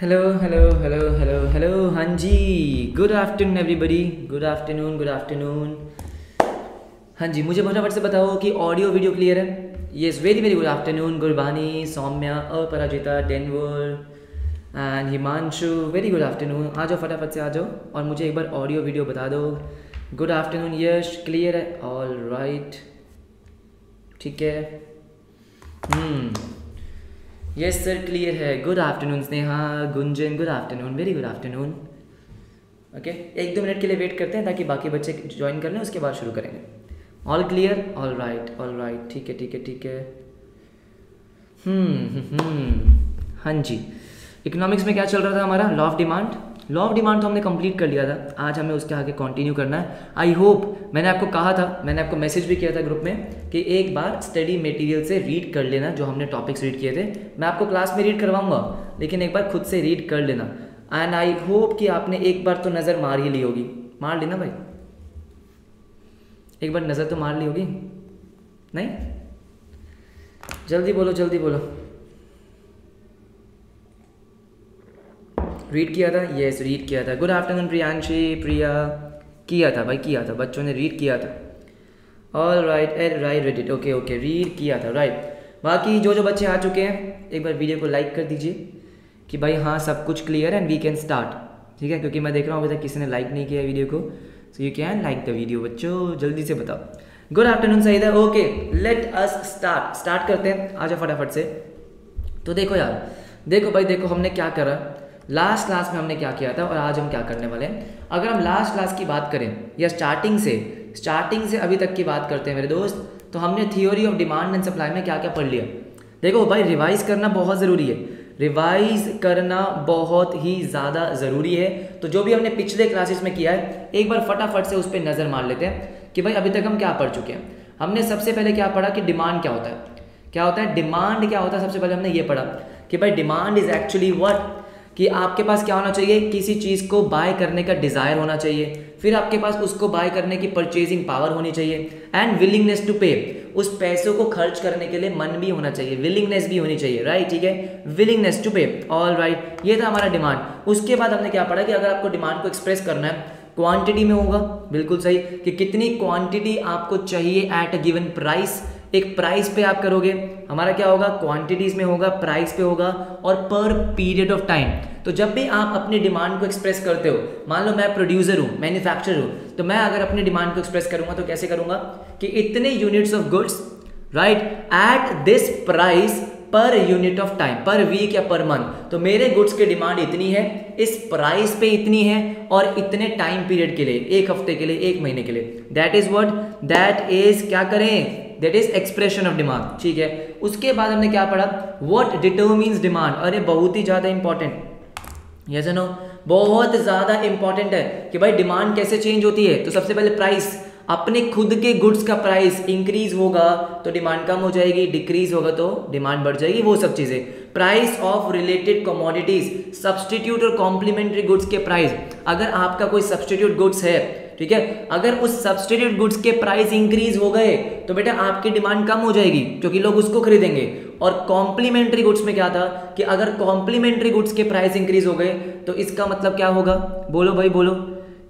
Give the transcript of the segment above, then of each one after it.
Hello hello hello hello hello, हाँ जी, good afternoon everybody, good afternoon, good afternoon. हाँ जी, मुझे फटाफट से बताओ कि ऑडियो वीडियो क्लियर है। Yes, very very good afternoon Gurbani, Saumya, Aparajita, Denver and Himanshu, very good afternoon. आ जाओ, फटाफट से आ जाओ और मुझे एक बार ऑडियो वीडियो बता दो। गुड आफ्टरनून, यश क्लियर है, ऑल राइट, ठीक है। यस सर, क्लियर है। Good afternoon Sneha, Gunjan, good afternoon, very good afternoon. Okay, एक दो मिनट के लिए वेट करते हैं ताकि बाकी बच्चे ज्वाइन कर लें, उसके बाद शुरू करेंगे। All clear, all right, all right, ठीक है ठीक है ठीक है। हाँ जी, इकोनॉमिक्स में क्या चल रहा था हमारा? Law of demand. Law of demand तो हमने कंप्लीट कर लिया था, आज हमें उसके आगे कंटिन्यू करना है। आई होप, मैंने आपको कहा था, मैंने आपको मैसेज भी किया था ग्रुप में कि एक बार स्टडी मटेरियल से रीड कर लेना, जो हमने टॉपिक्स रीड किए थे। मैं आपको क्लास में रीड करवाऊंगा, लेकिन एक बार खुद से रीड कर लेना। एंड आई होप कि आपने एक बार तो नज़र मार ही ली होगी। मार लेना भाई, एक बार नज़र तो मार ली होगी। नहीं, जल्दी बोलो जल्दी बोलो, रीड किया था? यस, रीड किया था। गुड आफ्टरनून प्रियांशी, प्रिया, किया था भाई, किया था, बच्चों ने रीड किया था। All right, right, read it, okay okay, read किया था, राइट। बाकी जो जो बच्चे आ चुके हैं, एक बार वीडियो को लाइक कर दीजिए कि भाई हाँ, सब कुछ clear and we can start, ठीक है। क्योंकि मैं देख रहा हूँ अभी तक किसी ने लाइक नहीं किया है वीडियो को, so you can like the video. बच्चों जल्दी से बताओ। गुड आफ्टरनून सही था, okay, let us start, start करते हैं। आ जाओ फटाफट से। तो देखो यार, देखो भाई देखो, हमने क्या करा लास्ट क्लास में, हमने क्या किया था और आज हम क्या करने वाले हैं। अगर हम लास्ट क्लास की बात करें या स्टार्टिंग से अभी तक की बात करते हैं मेरे दोस्त, तो हमने theory of demand and supply में क्या क्या पढ़ लिया। देखो भाई, रिवाइज करना बहुत ज़रूरी है, रिवाइज करना बहुत ही ज़्यादा ज़रूरी है। तो जो भी हमने पिछले क्लासेस में किया है, एक बार फटाफट से उस पर नज़र मार लेते हैं कि भाई अभी तक हम क्या पढ़ चुके हैं। हमने सबसे पहले क्या पढ़ा कि डिमांड क्या होता है, क्या होता है डिमांड, क्या होता है। सबसे पहले हमने ये पढ़ा कि भाई डिमांड इज़ एक्चुअली व्हाट, कि आपके पास क्या होना चाहिए, किसी चीज़ को बाय करने का डिज़ायर होना चाहिए, फिर आपके पास उसको बाय करने की परचेजिंग पावर होनी चाहिए एंड विलिंगनेस टू पे, उस पैसों को खर्च करने के लिए मन भी होना चाहिए, विलिंगनेस भी होनी चाहिए, राइट, ठीक है, willingness to pay. All right, ये था हमारा डिमांड। उसके बाद हमने क्या पढ़ा कि अगर आपको डिमांड को एक्सप्रेस करना है, क्वांटिटी में होगा, बिल्कुल सही, कि कितनी क्वांटिटी आपको चाहिए एट अ गिवन प्राइस, एक प्राइस पे आप करोगे। हमारा क्या होगा, क्वांटिटीज में होगा, प्राइस पे होगा और पर पीरियड ऑफ टाइम। तो जब भी आप अपनी डिमांड को एक्सप्रेस करते हो, मान लो मैं प्रोड्यूसर हूँ, मैन्युफैक्चरर हूँ, तो मैं अगर अपनी डिमांड को एक्सप्रेस करूँगा तो कैसे करूँगा कि इतने units of goods, right, at this price per unit of time, per week या पर मंथ। तो मेरे गुड्स की डिमांड इतनी है, इस प्राइस पे इतनी है और इतने टाइम पीरियड के लिए, एक हफ्ते के लिए, एक महीने के लिए। That is what, that is, क्या करें, that is expression of demand, ठीक है। उसके बाद हमने क्या पढ़ा, व्हाट डिटरमिन्स डिमांड। अरे बहुत ही ज़्यादा इंपॉर्टेंट, यस नो, बहुत ज़्यादा इंपॉर्टेंट है कि भाई डिमांड कैसे चेंज होती है। तो सबसे पहले प्राइस, अपने खुद के गुड्स का प्राइस इंक्रीज होगा तो डिमांड कम हो जाएगी, डिक्रीज होगा तो डिमांड बढ़ जाएगी, वो सब चीज़ें। Price of related commodities, substitute और कॉम्प्लीमेंट्री गुड्स के प्राइस। अगर आपका कोई सब्सटीट्यूट गुड्स है, ठीक है, अगर उस सब्सटीट्यूट गुड्स के प्राइस इंक्रीज हो गए तो बेटा आपकी डिमांड कम हो जाएगी, क्योंकि लोग उसको खरीदेंगे। और कॉम्प्लीमेंट्री गुड्स में क्या था कि अगर कॉम्प्लीमेंट्री गुड्स के प्राइस इंक्रीज हो गए तो इसका मतलब क्या होगा, बोलो भाई बोलो,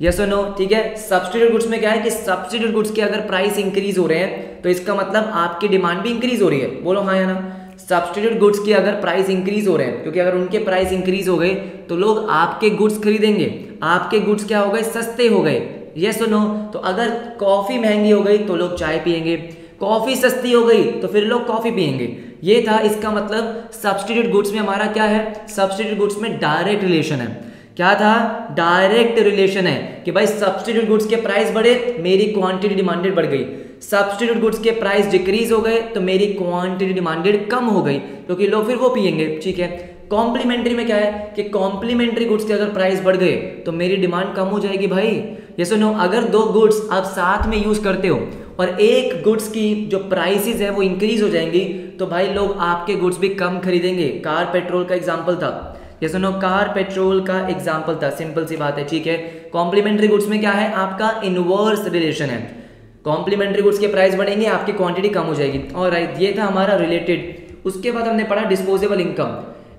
यस और नो, ठीक है। सब्सटीट्यूट गुड्स में क्या है कि सब्सटीट्यूट गुड्स के अगर प्राइस इंक्रीज हो रहे हैं तो इसका मतलब आपकी डिमांड भी इंक्रीज हो रही है, बोलो हाँ या ना। सब्सटीट्यूट गुड्स के अगर प्राइस इंक्रीज हो रहे हैं, क्योंकि अगर उनके प्राइस इंक्रीज हो गए तो लोग आपके गुड्स खरीदेंगे, आपके गुड्स क्या हो गए, सस्ते हो गए, यस और नो। तो अगर कॉफ़ी महंगी हो गई तो लोग चाय पियेंगे, कॉफ़ी सस्ती हो गई तो फिर लोग कॉफ़ी पियेंगे। ये था, इसका मतलब सब्सटीट्यूट गुड्स में हमारा क्या है, सब्सटीट्यूट गुड्स में डायरेक्ट रिलेशन है। क्या था, डायरेक्ट रिलेशन है कि भाई सब्सटीट्यूट गुड्स के प्राइस बढ़े, मेरी क्वांटिटी डिमांडेड बढ़ गई। सब्सटीट्यूट गुड्स के प्राइस डिक्रीज हो गए तो मेरी क्वांटिटी डिमांडेड कम हो गई, क्योंकि लोग फिर वो पियेंगे, ठीक है। कॉम्प्लीमेंट्री में क्या है कि कॉम्प्लीमेंट्री गुड्स के अगर प्राइस बढ़ गए तो मेरी डिमांड कम हो जाएगी भाई, यस और नो। अगर दो गुड्स आप साथ में यूज़ करते हो और एक गुड्स की जो प्राइसेस है वो इंक्रीज हो जाएंगी तो भाई लोग आपके गुड्स भी कम खरीदेंगे। कार पेट्रोल का एग्जाम्पल था, यस और नो, कार पेट्रोल का एग्जाम्पल था, सिंपल सी बात है, ठीक है। कॉम्प्लीमेंट्री गुड्स में क्या है, आपका इनवर्स रिलेशन है, कॉम्प्लीमेंट्री गुड्स के प्राइस बढ़ेंगे, आपकी क्वांटिटी कम हो जाएगी। ऑलराइट, ये था हमारा रिलेटेड। उसके बाद हमने पढ़ा disposable income.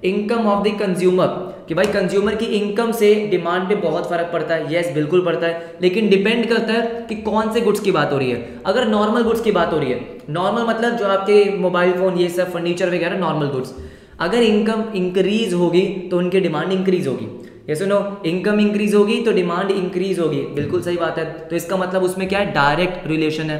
Income of the consumer, कि भाई कंज्यूमर की इनकम से डिमांड पे बहुत फर्क पड़ता है। यस बिल्कुल पड़ता है, लेकिन डिपेंड करता है कि कौन से गुड्स की बात हो रही है। अगर नॉर्मल गुड्स की बात हो रही है, नॉर्मल मतलब जो आपके मोबाइल फ़ोन ये सब फर्नीचर वगैरह नॉर्मल गुड्स, अगर इनकम इंक्रीज होगी तो उनकी डिमांड इंक्रीज होगी। यस नो, इनकम इंक्रीज होगी तो डिमांड इंक्रीज होगी, बिल्कुल सही बात है। तो इसका मतलब उसमें क्या है, डायरेक्ट रिलेशन है।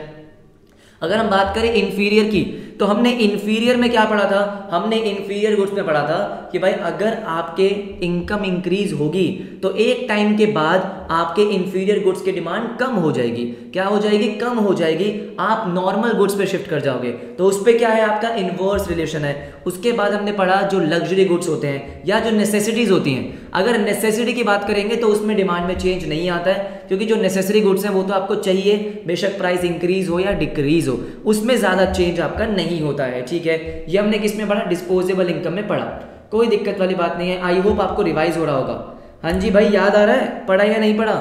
अगर हम बात करें इन्फीरियर की, तो हमने इन्फीरियर में क्या पढ़ा था, हमने इन्फीरियर गुड्स में पढ़ा था कि भाई अगर आपके इनकम इंक्रीज होगी तो एक टाइम के बाद आपके इन्फीरियर गुड्स की डिमांड कम हो जाएगी। क्या हो जाएगी, कम हो जाएगी, आप नॉर्मल गुड्स पे शिफ्ट कर जाओगे। तो उस पर क्या है, आपका इन्वर्स रिलेशन है। उसके बाद हमने पढ़ा जो लग्जरी गुड्स होते हैं या जो नेसेसिटीज़ होती हैं। अगर नेसेसिटी की बात करेंगे तो उसमें डिमांड में चेंज नहीं आता है, क्योंकि जो नेसेसरी गुड्स हैं वो तो आपको चाहिए, बेशक प्राइस इंक्रीज हो या डिक्रीज हो, उसमें ज़्यादा चेंज आपका नहीं होता है। ठीक है, ये हमने किस में पढ़ा, डिस्पोजेबल इनकम में पढ़ा। कोई दिक्कत वाली बात नहीं है, आई होप आपको रिवाइज हो रहा होगा। हाँ जी भाई, याद आ रहा है, पढ़ा या नहीं पढ़ा?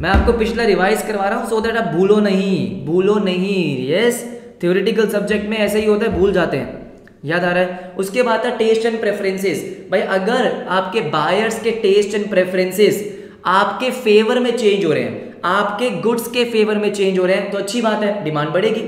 मैं आपको पिछला रिवाइज करवा रहा हूँ सो दैट आप भूलो नहीं, भूलो नहीं। यस, थ्योरेटिकल सब्जेक्ट में ऐसे ही होता है, भूल जाते हैं। याद आ रहा है। उसके बाद था टेस्ट एंड प्रेफरेंसेस। भाई अगर आपके बायर्स के टेस्ट एंड प्रेफरेंसेस आपके फेवर में चेंज हो रहे हैं, आपके गुड्स के फेवर में चेंज हो रहे हैं, तो अच्छी बात है, डिमांड बढ़ेगी।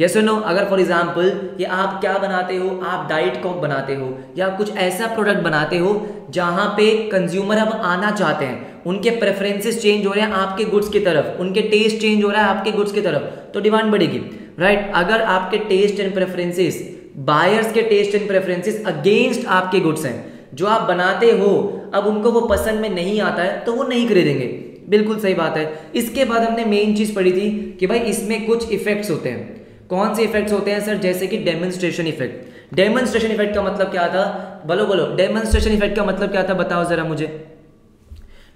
यस और नो, अगर फॉर एग्जाम्पल कि आप क्या बनाते हो, आप डाइट कॉक बनाते हो या कुछ ऐसा प्रोडक्ट बनाते हो जहाँ पे कंज्यूमर अब आना चाहते हैं, उनके प्रेफरेंसेस चेंज हो रहे हैं आपके गुड्स की तरफ, उनके टेस्ट चेंज हो रहा है आपके गुड्स की तरफ, तो डिमांड बढ़ेगी। राइट, अगर आपके टेस्ट एंड प्रेफरेंसेस बायर्स के टेस्ट एंड प्रेफरेंसेस अगेंस्ट आपके गुड्स हैं, जो आप बनाते हो अब उनको वो पसंद में नहीं आता है तो वो नहीं खरीदेंगे, बिल्कुल सही बात है। इसके बाद हमने मेन चीज़ पढ़ी थी कि भाई इसमें कुछ इफेक्ट्स होते हैं। कौन से इफेक्ट्स होते हैं सर, जैसे कि डेमोन्स्ट्रेशन इफेक्ट। डेमोन्स्ट्रेशन इफेक्ट का मतलब क्या था, बोलो बोलो, डेमोन्स्ट्रेशन इफेक्ट का मतलब क्या था, बताओ ज़रा मुझे।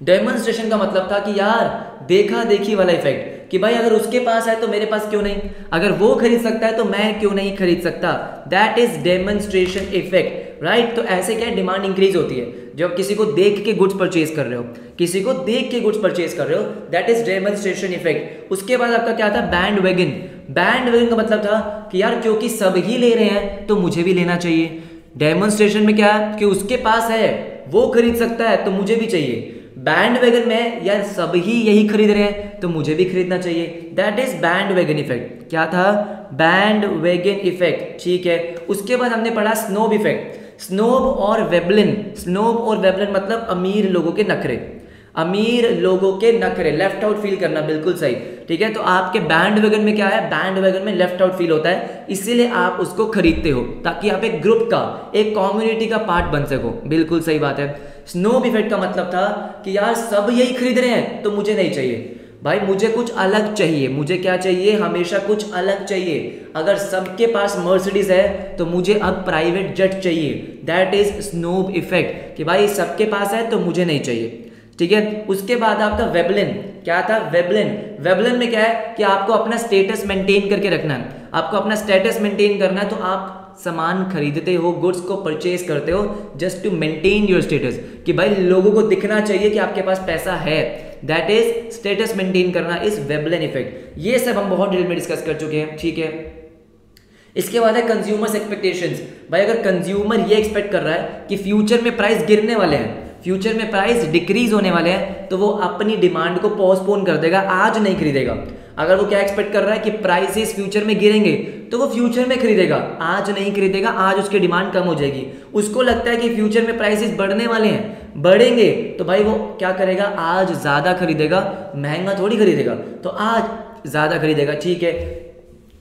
डेमोन्स्ट्रेशन का मतलब था कि यार देखा देखी वाला इफेक्ट, कि भाई अगर उसके पास है तो मेरे पास क्यों नहीं, अगर वो खरीद सकता है तो मैं क्यों नहीं खरीद सकता। That is demonstration effect. Right, तो ऐसे क्या डिमांड इंक्रीज होती है, जब किसी को देख के गुड्स परचेज कर रहे हो, किसी को देख के गुड्स परचेज कर रहे हो, दैट इज डेमोन्स्ट्रेशन इफेक्ट। उसके बाद आपका क्या था, बैंड वैगन। बैंड वैगन का मतलब था कि यार क्योंकि सब ही ले रहे हैं तो मुझे भी लेना चाहिए। डेमोन्स्ट्रेशन में क्या है कि उसके पास है, वो खरीद सकता है तो मुझे भी चाहिए। बैंड वैगन में यार सब ही यही खरीद रहे हैं तो मुझे भी खरीदना चाहिए, that is bandwagon effect. क्या था, बैंड वैगन इफेक्ट। ठीक है, उसके बाद हमने पढ़ा स्नोब इफेक्ट। स्नोब और वेबलिन, स्नोब और वेबलिन मतलब अमीर लोगों के नखरे, अमीर लोगों के नखरे, लेफ्ट आउट फील करना, बिल्कुल सही। ठीक है, तो आपके बैंड वैगन में क्या है, बैंड वैगन में लेफ्ट आउट फील होता है, इसीलिए आप उसको खरीदते हो ताकि आप एक ग्रुप का, एक कम्युनिटी का पार्ट बन सको, बिल्कुल सही बात है। स्नोब इफेक्ट का मतलब था कि यार सब यही खरीद रहे हैं तो मुझे नहीं चाहिए, भाई मुझे कुछ अलग चाहिए। मुझे क्या चाहिए, हमेशा कुछ अलग चाहिए। अगर सबके पास मर्सिडीज है तो मुझे अब प्राइवेट जेट चाहिए, दैट इज स्नोब इफेक्ट, कि भाई सबके पास है तो मुझे नहीं चाहिए। ठीक है, उसके बाद आपका वेबलिन। क्या था, वेबलिन। वेबलिन में क्या है कि आपको अपना स्टेटस मेंटेन करके रखना है, आपको अपना स्टेटस मेंटेन करना है, तो आप सामान खरीदते हो, गुड्स को परचेज करते हो just to maintain your status, कि भाई लोगों को दिखना चाहिए कि आपके पास पैसा है, दैट इज स्टेटस मेंटेन करना, इज वेबलिन इफेक्ट। ये सब हम बहुत डिटेल में डिस्कस कर चुके हैं। ठीक है, इसके बाद है कंज्यूमर्स एक्सपेक्टेशंस। भाई अगर कंज्यूमर ये एक्सपेक्ट कर रहा है कि फ्यूचर में प्राइस गिरने वाले हैं, फ्यूचर में प्राइस डिक्रीज होने वाले हैं, तो वो अपनी डिमांड को पोस्टपोन कर देगा, आज नहीं खरीदेगा। अगर वो क्या एक्सपेक्ट कर रहा है कि प्राइसेस फ्यूचर में गिरेंगे तो वो फ्यूचर में खरीदेगा, आज नहीं खरीदेगा, आज उसकी डिमांड कम हो जाएगी। उसको लगता है कि फ्यूचर में प्राइसेस बढ़ने वाले हैं, बढ़ेंगे, तो भाई वो क्या करेगा, आज ज़्यादा खरीदेगा, महंगा थोड़ी खरीदेगा, तो आज ज़्यादा खरीदेगा। ठीक है,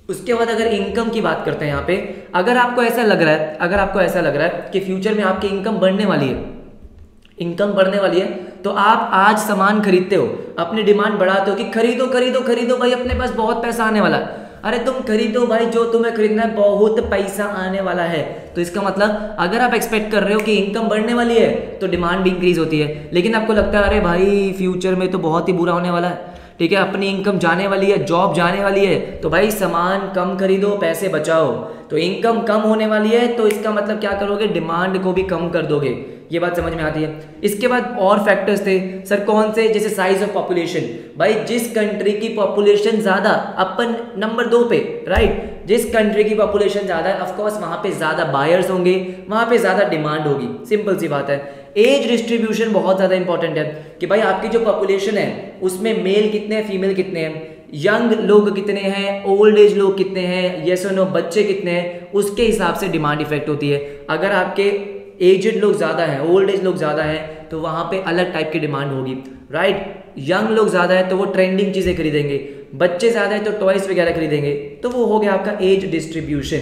उसके बाद अगर इनकम की बात करते हैं यहाँ पे, अगर आपको ऐसा लग रहा है, अगर आपको ऐसा लग रहा है कि फ्यूचर में आपकी इनकम बढ़ने वाली है, इनकम बढ़ने वाली है, तो आप आज सामान खरीदते हो, अपनी डिमांड बढ़ाते हो कि खरीदो खरीदो खरीदो, भाई अपने पास बहुत पैसा आने वाला है, अरे तुम खरीदो भाई, जो तुम्हें खरीदना है, बहुत पैसा आने वाला है। तो इसका मतलब अगर आप एक्सपेक्ट कर रहे हो कि इनकम बढ़ने वाली है तो डिमांड भी इंक्रीज होती है, लेकिन आपको लगता है अरे भाई फ्यूचर में तो बहुत ही बुरा होने वाला है, ठीक है, अपनी इनकम जाने वाली है, जॉब जाने वाली है, तो भाई सामान कम खरीदो, पैसे बचाओ। तो इनकम कम होने वाली है तो इसका मतलब क्या करोगे, डिमांड को भी कम कर दोगे, ये बात समझ में आती है। इसके बाद और फैक्टर्स थे सर, कौन से, जैसे साइज ऑफ पॉपुलेशन। भाई जिस कंट्री की पॉपुलेशन ज़्यादा, अपन नंबर 2 पे, राइट, जिस कंट्री की पॉपुलेशन ज़्यादा है ऑफकोर्स वहाँ पे ज़्यादा बायर्स होंगे, वहाँ पे ज़्यादा डिमांड होगी, सिंपल सी बात है। एज डिस्ट्रीब्यूशन बहुत ज़्यादा इंपॉर्टेंट है कि भाई आपकी जो पॉपुलेशन है उसमें मेल कितने हैं, फीमेल कितने हैं, यंग लोग कितने हैं, ओल्ड एज लोग कितने हैं, येस और नो बच्चे कितने हैं, उसके हिसाब से डिमांड इफेक्ट होती है। अगर आपके एजड लोग ज़्यादा हैं, ओल्ड एज लोग ज़्यादा हैं तो वहाँ पे अलग टाइप की डिमांड होगी, राइट। यंग लोग ज़्यादा है तो वो ट्रेंडिंग चीज़ें खरीदेंगे, बच्चे ज़्यादा है तो टॉयज़ वगैरह खरीदेंगे, तो वो हो गया आपका एज डिस्ट्रीब्यूशन।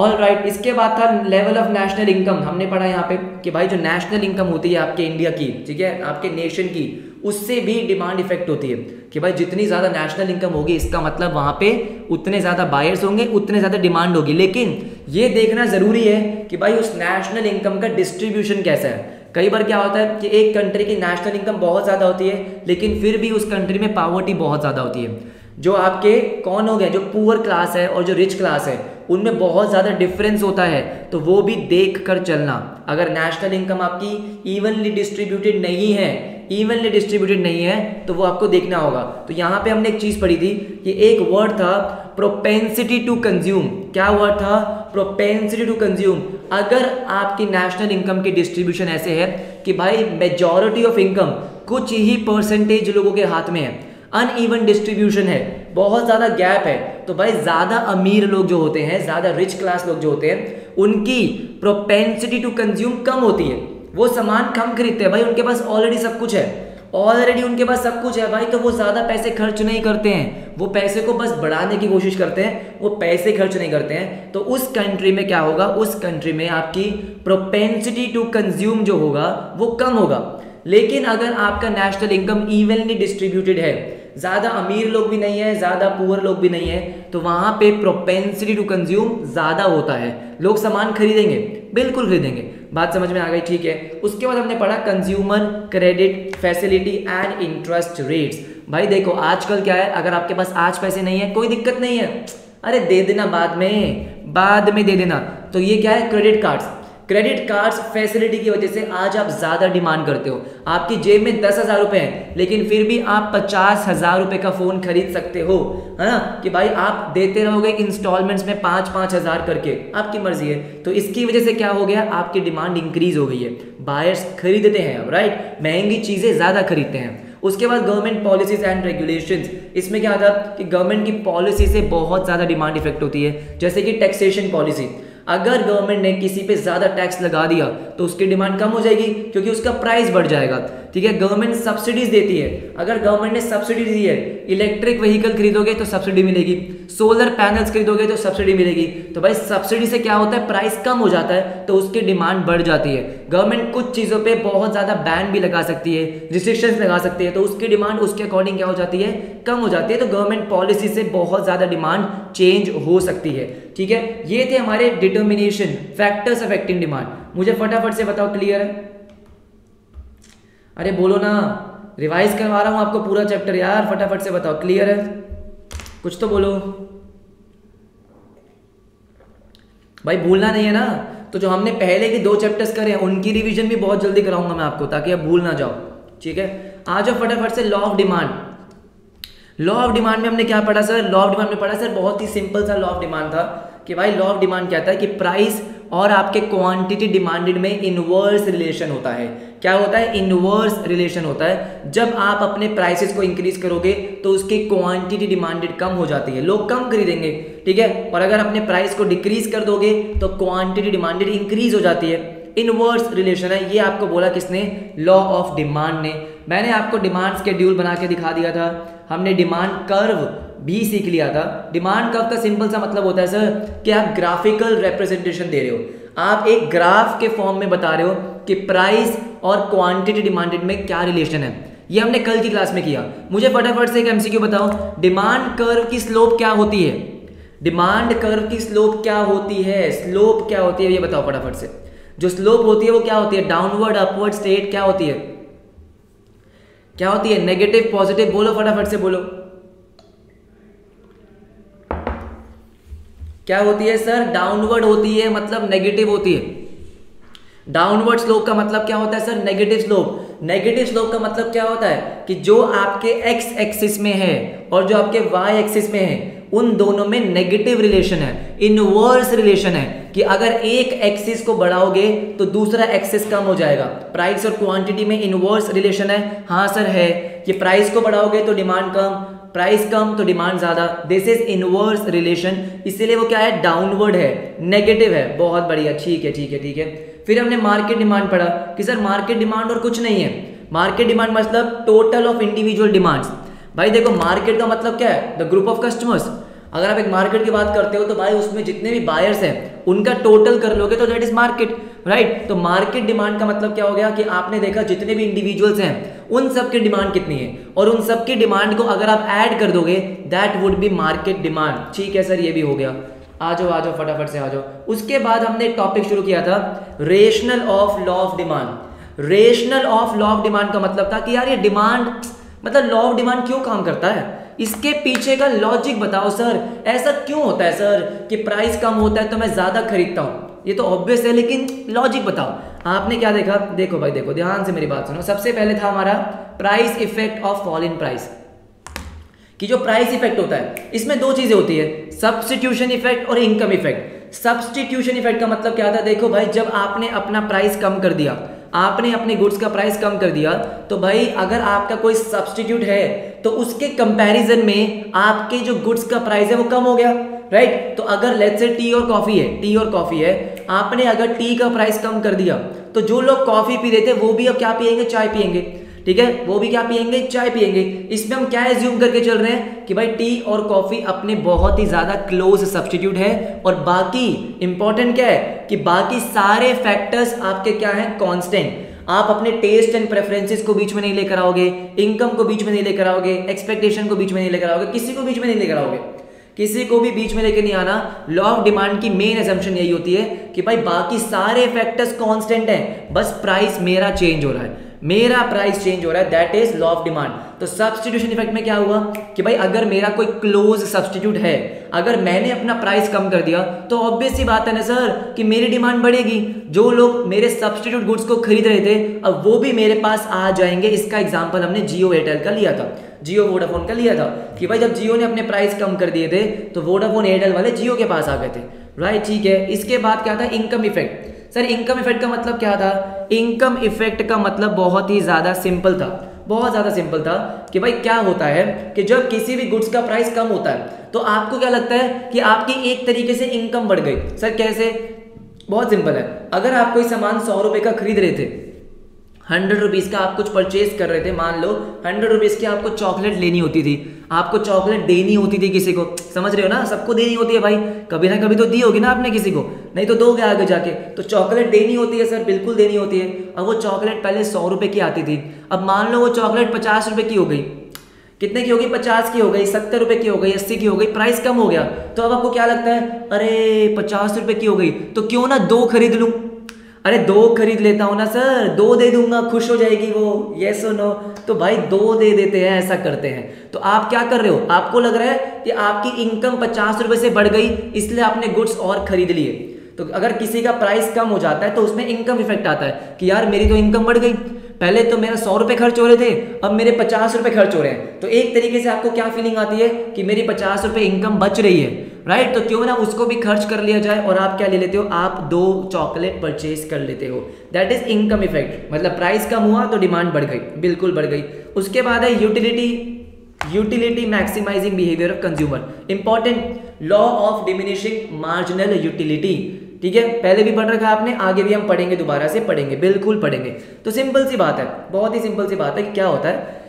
ऑल राइट, इसके बाद था लेवल ऑफ नेशनल इनकम। हमने पढ़ा यहाँ पे कि भाई जो नेशनल इनकम होती है आपके इंडिया की, ठीक है, आपके नेशन की, उससे भी डिमांड इफेक्ट होती है कि भाई जितनी ज़्यादा नेशनल इनकम होगी इसका मतलब वहाँ पे उतने ज़्यादा बायर्स होंगे, उतने ज़्यादा डिमांड होगी। लेकिन ये देखना ज़रूरी है कि भाई उस नेशनल इनकम का डिस्ट्रीब्यूशन कैसा है। कई बार क्या होता है कि एक कंट्री की नेशनल इनकम बहुत ज़्यादा होती है लेकिन फिर भी उस कंट्री में पॉवर्टी बहुत ज़्यादा होती है। जो आपके कौन हो गए, जो पुअर क्लास है और जो रिच क्लास है, उनमें बहुत ज़्यादा डिफरेंस होता है, तो वो भी देख कर चलना। अगर नेशनल इनकम आपकी इवनली डिस्ट्रीब्यूटेड नहीं है, इवनली डिस्ट्रीब्यूटेड नहीं है तो वो आपको देखना होगा। तो यहाँ पे हमने एक चीज़ पढ़ी थी कि एक वर्ड था प्रोपेंसिटी टू कंज्यूम। क्या वर्ड था? Propensity to consume. अगर आपकी नेशनल इनकम की डिस्ट्रीब्यूशन ऐसे है कि भाई मेजॉरिटी ऑफ इनकम कुछ ही परसेंटेज लोगों के हाथ में है, अनइवन डिस्ट्रीब्यूशन है, बहुत ज़्यादा गैप है, तो भाई ज़्यादा अमीर लोग जो होते हैं, ज़्यादा रिच क्लास लोग जो होते हैं, उनकी प्रोपेंसिटी टू कंज्यूम कम होती है, वो सामान कम खरीदते हैं। भाई उनके पास ऑलरेडी सब कुछ है, ऑलरेडी उनके पास सब कुछ है भाई, तो वो ज़्यादा पैसे खर्च नहीं करते हैं, वो पैसे को बस बढ़ाने की कोशिश करते हैं, वो पैसे खर्च नहीं करते हैं। तो उस कंट्री में क्या होगा, उस कंट्री में आपकी प्रोपेंसिटी टू कंज्यूम जो होगा वो कम होगा। लेकिन अगर आपका नेशनल इनकम इवनली डिस्ट्रीब्यूटेड है, ज़्यादा अमीर लोग भी नहीं है, ज़्यादा पुअर लोग भी नहीं है, तो वहाँ पे प्रोपेंसिटी टू कंज्यूम ज़्यादा होता है, लोग सामान खरीदेंगे, बिल्कुल खरीदेंगे। बात समझ में आ गई, ठीक है। उसके बाद हमने पढ़ा consumer credit facility and interest rates. भाई देखो आजकल क्या है, अगर आपके पास आज पैसे नहीं है कोई दिक्कत नहीं है, अरे दे देना बाद में दे देना। तो ये क्या है, क्रेडिट कार्ड्स फैसिलिटी की वजह से आज आप ज़्यादा डिमांड करते हो। आपकी जेब में 10,000 रुपये हैं लेकिन फिर भी आप 50,000 रुपये का फ़ोन खरीद सकते हो, है ना, कि भाई आप देते रहोगे इंस्टॉलमेंट्स में 5-5 हज़ार करके, आपकी मर्जी है। तो इसकी वजह से क्या हो गया, आपकी डिमांड इंक्रीज़ हो गई है, बायर्स खरीदते हैं अब, राइट, महंगी चीज़ें ज़्यादा खरीदते हैं। उसके बाद गवर्नमेंट पॉलिसीज एंड रेगुलेशंस। इसमें क्या था कि गवर्नमेंट की पॉलिसी से बहुत ज़्यादा डिमांड इफेक्ट होती है, जैसे कि टैक्सेशन पॉलिसी। अगर गवर्नमेंट ने किसी पे ज़्यादा टैक्स लगा दिया तो उसकी डिमांड कम हो जाएगी क्योंकि उसका प्राइस बढ़ जाएगा, ठीक है। गवर्नमेंट सब्सिडीज़ देती है, अगर गवर्नमेंट ने सब्सिडी दी है, इलेक्ट्रिक व्हीकल खरीदोगे तो सब्सिडी मिलेगी, सोलर पैनल्स खरीदोगे तो सब्सिडी मिलेगी, तो भाई सब्सिडी से क्या होता है, प्राइस कम हो जाता है तो उसकी डिमांड बढ़ जाती है। गवर्नमेंट कुछ चीज़ों पे बहुत ज़्यादा बैन भी लगा सकती है, रिस्ट्रिक्शंस लगा सकती है, तो उसकी डिमांड उसके अकॉर्डिंग क्या हो जाती है, कम हो जाती है। तो गवर्नमेंट पॉलिसी से बहुत ज़्यादा डिमांड चेंज हो सकती है, ठीक है। ये थे हमारे डिटर्मिनेशन फैक्टर्स अफेक्टिंग डिमांड। मुझे फटाफट से बताओ क्लियर है? अरे बोलो ना, रिवाइज करवा रहा हूँ आपको पूरा चैप्टर यार, फटाफट से बताओ क्लियर है? कुछ तो बोलो भाई, भूलना नहीं है ना। तो जो हमने पहले के 2 चैप्टर्स करे हैं उनकी रिवीजन भी बहुत जल्दी कराऊंगा मैं आपको, ताकि आप भूल ना जाओ, ठीक है। आ जाओ फटाफट से law of demand. Law of demand में हमने क्या पढ़ा सर? लॉ ऑफ डिमांड में पढ़ा सर बहुत ही सिंपल सा लॉ ऑफ डिमांड था कि भाई लॉ ऑफ डिमांड कहता है कि प्राइस और आपके क्वांटिटी डिमांडेड में इनवर्स रिलेशन होता है। क्या होता है? इनवर्स रिलेशन होता है। जब आप अपने प्राइसेस को इंक्रीज करोगे तो उसकी क्वांटिटी डिमांडेड कम हो जाती है, लोग कम खरीदेंगे, ठीक है। और अगर अपने प्राइस को डिक्रीज कर दोगे तो क्वांटिटी डिमांडेड इंक्रीज हो जाती है, इनवर्स रिलेशन है। ये आपको बोला किसने? लॉ ऑफ डिमांड ने। मैंने आपको डिमांड शेड्यूल बना के दिखा दिया था, हमने डिमांड कर्व भी सीख लिया था। डिमांड कर्व का सिंपल सा मतलब होता है सर कि आप ग्राफिकल रिप्रेजेंटेशन दे रहे हो, आप एक ग्राफ के फॉर्म में बता रहे हो कि प्राइस और क्वांटिटी डिमांडेड में क्या रिलेशन है। ये हमने कल की क्लास में किया। मुझे फटाफट से एक एमसीक्यू बताओ, डिमांड कर्व की स्लोप क्या होती है? डिमांड कर्व की स्लोप क्या होती है? स्लोप क्या होती है ये बताओ फटाफट से। जो स्लोप होती है वो क्या होती है? डाउनवर्ड अपवर्ड स्टेट क्या होती है? क्या होती है? नेगेटिव पॉजिटिव, बोलो फटाफट से बोलो, क्या होती है सर? डाउनवर्ड होती है, मतलब नेगेटिव होती है। डाउनवर्ड स्लोप का मतलब क्या होता है sir? Negative slope. Negative slope का मतलब क्या होता है कि जो आपके एक्स एक्सिस में है और जो आपके वाई एक्सिस में है उन दोनों में नेगेटिव रिलेशन है, इनवर्स रिलेशन है कि अगर एक एक्सिस को बढ़ाओगे तो दूसरा एक्सिस कम हो जाएगा। प्राइस और क्वांटिटी में इनवर्स रिलेशन है। हाँ सर है कि प्राइस को बढ़ाओगे तो डिमांड कम, प्राइस कम तो डिमांड ज़्यादा। दिस इज इनवर्स रिलेशन, इसीलिए वो क्या है, डाउनवर्ड है, नेगेटिव है। बहुत बढ़िया, ठीक है ठीक है ठीक है। फिर हमने मार्केट डिमांड पढ़ा कि सर मार्केट डिमांड और कुछ नहीं है। मार्केट डिमांड मतलब टोटल ऑफ इंडिविजुअल डिमांड्स। भाई देखो मार्केट का मतलब क्या है, द ग्रुप ऑफ कस्टमर्स। अगर आप एक मार्केट की बात करते हो तो भाई उसमें जितने भी बायर्स हैं उनका टोटल कर लोगे तो दैट इज मार्केट, राइट। तो मार्केट डिमांड का मतलब क्या हो गया कि आपने देखा जितने भी इंडिविजुअल्स हैं उन सब की डिमांड कितनी है और उन सब की डिमांड को अगर आप ऐड कर दोगे that would be market demand. ठीक है सर, ये भी हो गया। आ जाओ फटाफट से आ जाओ। उसके बाद हमने एक टॉपिक शुरू किया था rational of law of demand. Rational of law of demand का मतलब था कि यार ये डिमांड मतलब लॉ ऑफ डिमांड क्यों काम करता है, इसके पीछे का लॉजिक बताओ सर, ऐसा क्यों होता है सर कि प्राइस कम होता है तो मैं ज़्यादा खरीदता हूँ। ये तो ऑब्वियस है लेकिन लॉजिक बताओ। आपने क्या देखा, देखो भाई देखो ध्यान से मेरी बात सुनो। सबसे पहले था हमारा price effect of fall in price, कि जो प्राइस इफेक्ट होता है इसमें दो चीज़ें होती है, सब्स्टिट्यूशन इफेक्ट और इनकम इफेक्ट। सब्स्टिट्यूशन इफेक्ट का मतलब क्या था, देखो भाई जब आपने अपना प्राइस कम कर दिया, आपने अपने गुड्स का प्राइस कम कर दिया तो भाई अगर आपका कोई सब्स्टिट्यूट है तो उसके कंपैरिजन में आपके जो गुड्स का प्राइस है वो कम हो गया, राइट। तो अगर लेट्स से टी और कॉफ़ी है, आपने अगर टी का प्राइस कम कर दिया तो जो लोग कॉफ़ी पी रहे थे वो भी अब क्या पियेंगे, चाय पियेंगे, ठीक है, वो भी क्या पियेंगे, चाय पियेंगे। इसमें हम क्या एज्यूम करके चल रहे हैं कि भाई टी और कॉफ़ी अपने बहुत ही ज़्यादा क्लोज सब्स्टिट्यूट है और बाकी इंपॉर्टेंट क्या है कि बाकी सारे फैक्टर्स आपके क्या हैं, कांस्टेंट। आप अपने टेस्ट एंड प्रेफरेंसेस को बीच में नहीं लेकर आओगे, इनकम को बीच में नहीं लेकर आओगे, एक्सपेक्टेशन को बीच में नहीं लेकर आओगे, किसी को बीच में नहीं लेकर आओगे, किसी को भी बीच में लेके नहीं आना। लॉ ऑफ डिमांड की मेन असम्पशन यही होती है कि भाई बाकी सारे फैक्टर्स कांस्टेंट हैं, बस प्राइस मेरा चेंज हो रहा है, मेरा प्राइस चेंज हो रहा है, that is law of demand. तो सब्स्टिट्यूशन इफेक्ट में क्या हुआ कि भाई अगर मेरा कोई क्लोज सब्स्टिट्यूट है, अगर मैंने अपना प्राइस कम कर दिया तो ऑब्वियस सी बात है ना सर कि मेरी डिमांड बढ़ेगी, जो लोग मेरे सब्स्टिट्यूट गुड्स को खरीद रहे थे अब वो भी मेरे पास आ जाएंगे। इसका एग्जाम्पल हमने जियो एयरटेल का लिया था, जियो वोडाफोन का लिया था कि भाई जब जियो ने अपने प्राइस कम कर दिए थे तो वोडाफोन एयरटेल वाले जियो के पास आ गए थे, राइट, ठीक है। इसके बाद क्या था, income effect. Sir income effect का मतलब क्या था, इनकम इफेक्ट का मतलब बहुत ही ज़्यादा सिंपल था, बहुत ज़्यादा सिंपल था कि भाई क्या होता है कि जब किसी भी गुड्स का प्राइस कम होता है तो आपको क्या लगता है कि आपकी एक तरीके से इनकम बढ़ गई। सर कैसे, बहुत सिंपल है, अगर आप कोई सामान 100 रुपये का खरीद रहे थे, 100 रुपीज़ का आप कुछ परचेज कर रहे थे, मान लो 100 रुपीज़ की आपको चॉकलेट लेनी होती थी, आपको चॉकलेट देनी होती थी किसी को, समझ रहे हो ना, सबको देनी होती है भाई, कभी ना कभी तो दी होगी ना आपने किसी को, नहीं तो दोगे आगे जाके, तो चॉकलेट देनी होती है सर, बिल्कुल देनी होती है। अब वो चॉकलेट पहले 100 रुपये की आती थी, अब मान लो वो चॉकलेट 50 रुपये की हो गई, कितने की हो गई, 50 की हो गई, 70 रुपये की हो गई, 80 की हो गई, प्राइस कम हो गया। तो अब आपको क्या लगता है, अरे 50 रुपये की हो गई तो क्यों ना 2 खरीद लूँ, अरे 2 खरीद लेता हूँ ना सर, 2 दे दूंगा, खुश हो जाएगी वो, येस और नो, तो भाई 2 दे देते हैं, ऐसा करते हैं। तो आप क्या कर रहे हो, आपको लग रहा है कि आपकी इनकम 50 रुपये से बढ़ गई इसलिए आपने गुड्स और खरीद लिए। तो अगर किसी का प्राइस कम हो जाता है तो उसमें इनकम इफेक्ट आता है कि यार मेरी तो इनकम बढ़ गई, पहले तो मेरा 100 रुपये खर्च हो रहे थे अब मेरे 50 रुपये खर्च हो रहे हैं, तो एक तरीके से आपको क्या फीलिंग आती है कि मेरी 50 रुपये इनकम बच रही है, राइट, तो क्यों ना उसको भी खर्च कर लिया जाए। और आप क्या ले लेते हो, आप 2 चॉकलेट परचेज कर लेते हो, दैट इज इनकम इफेक्ट। मतलब प्राइस कम हुआ तो डिमांड बढ़ गई, बिल्कुल बढ़ गई। उसके बाद है utility maximising behaviour of consumer, important law of diminishing marginal utility, ठीक है, पहले भी पढ़ रखा है आपने, आगे भी हम पढ़ेंगे, दोबारा से पढ़ेंगे, बिल्कुल पढ़ेंगे। तो सिंपल सी बात है, बहुत ही सिंपल सी बात है कि क्या होता है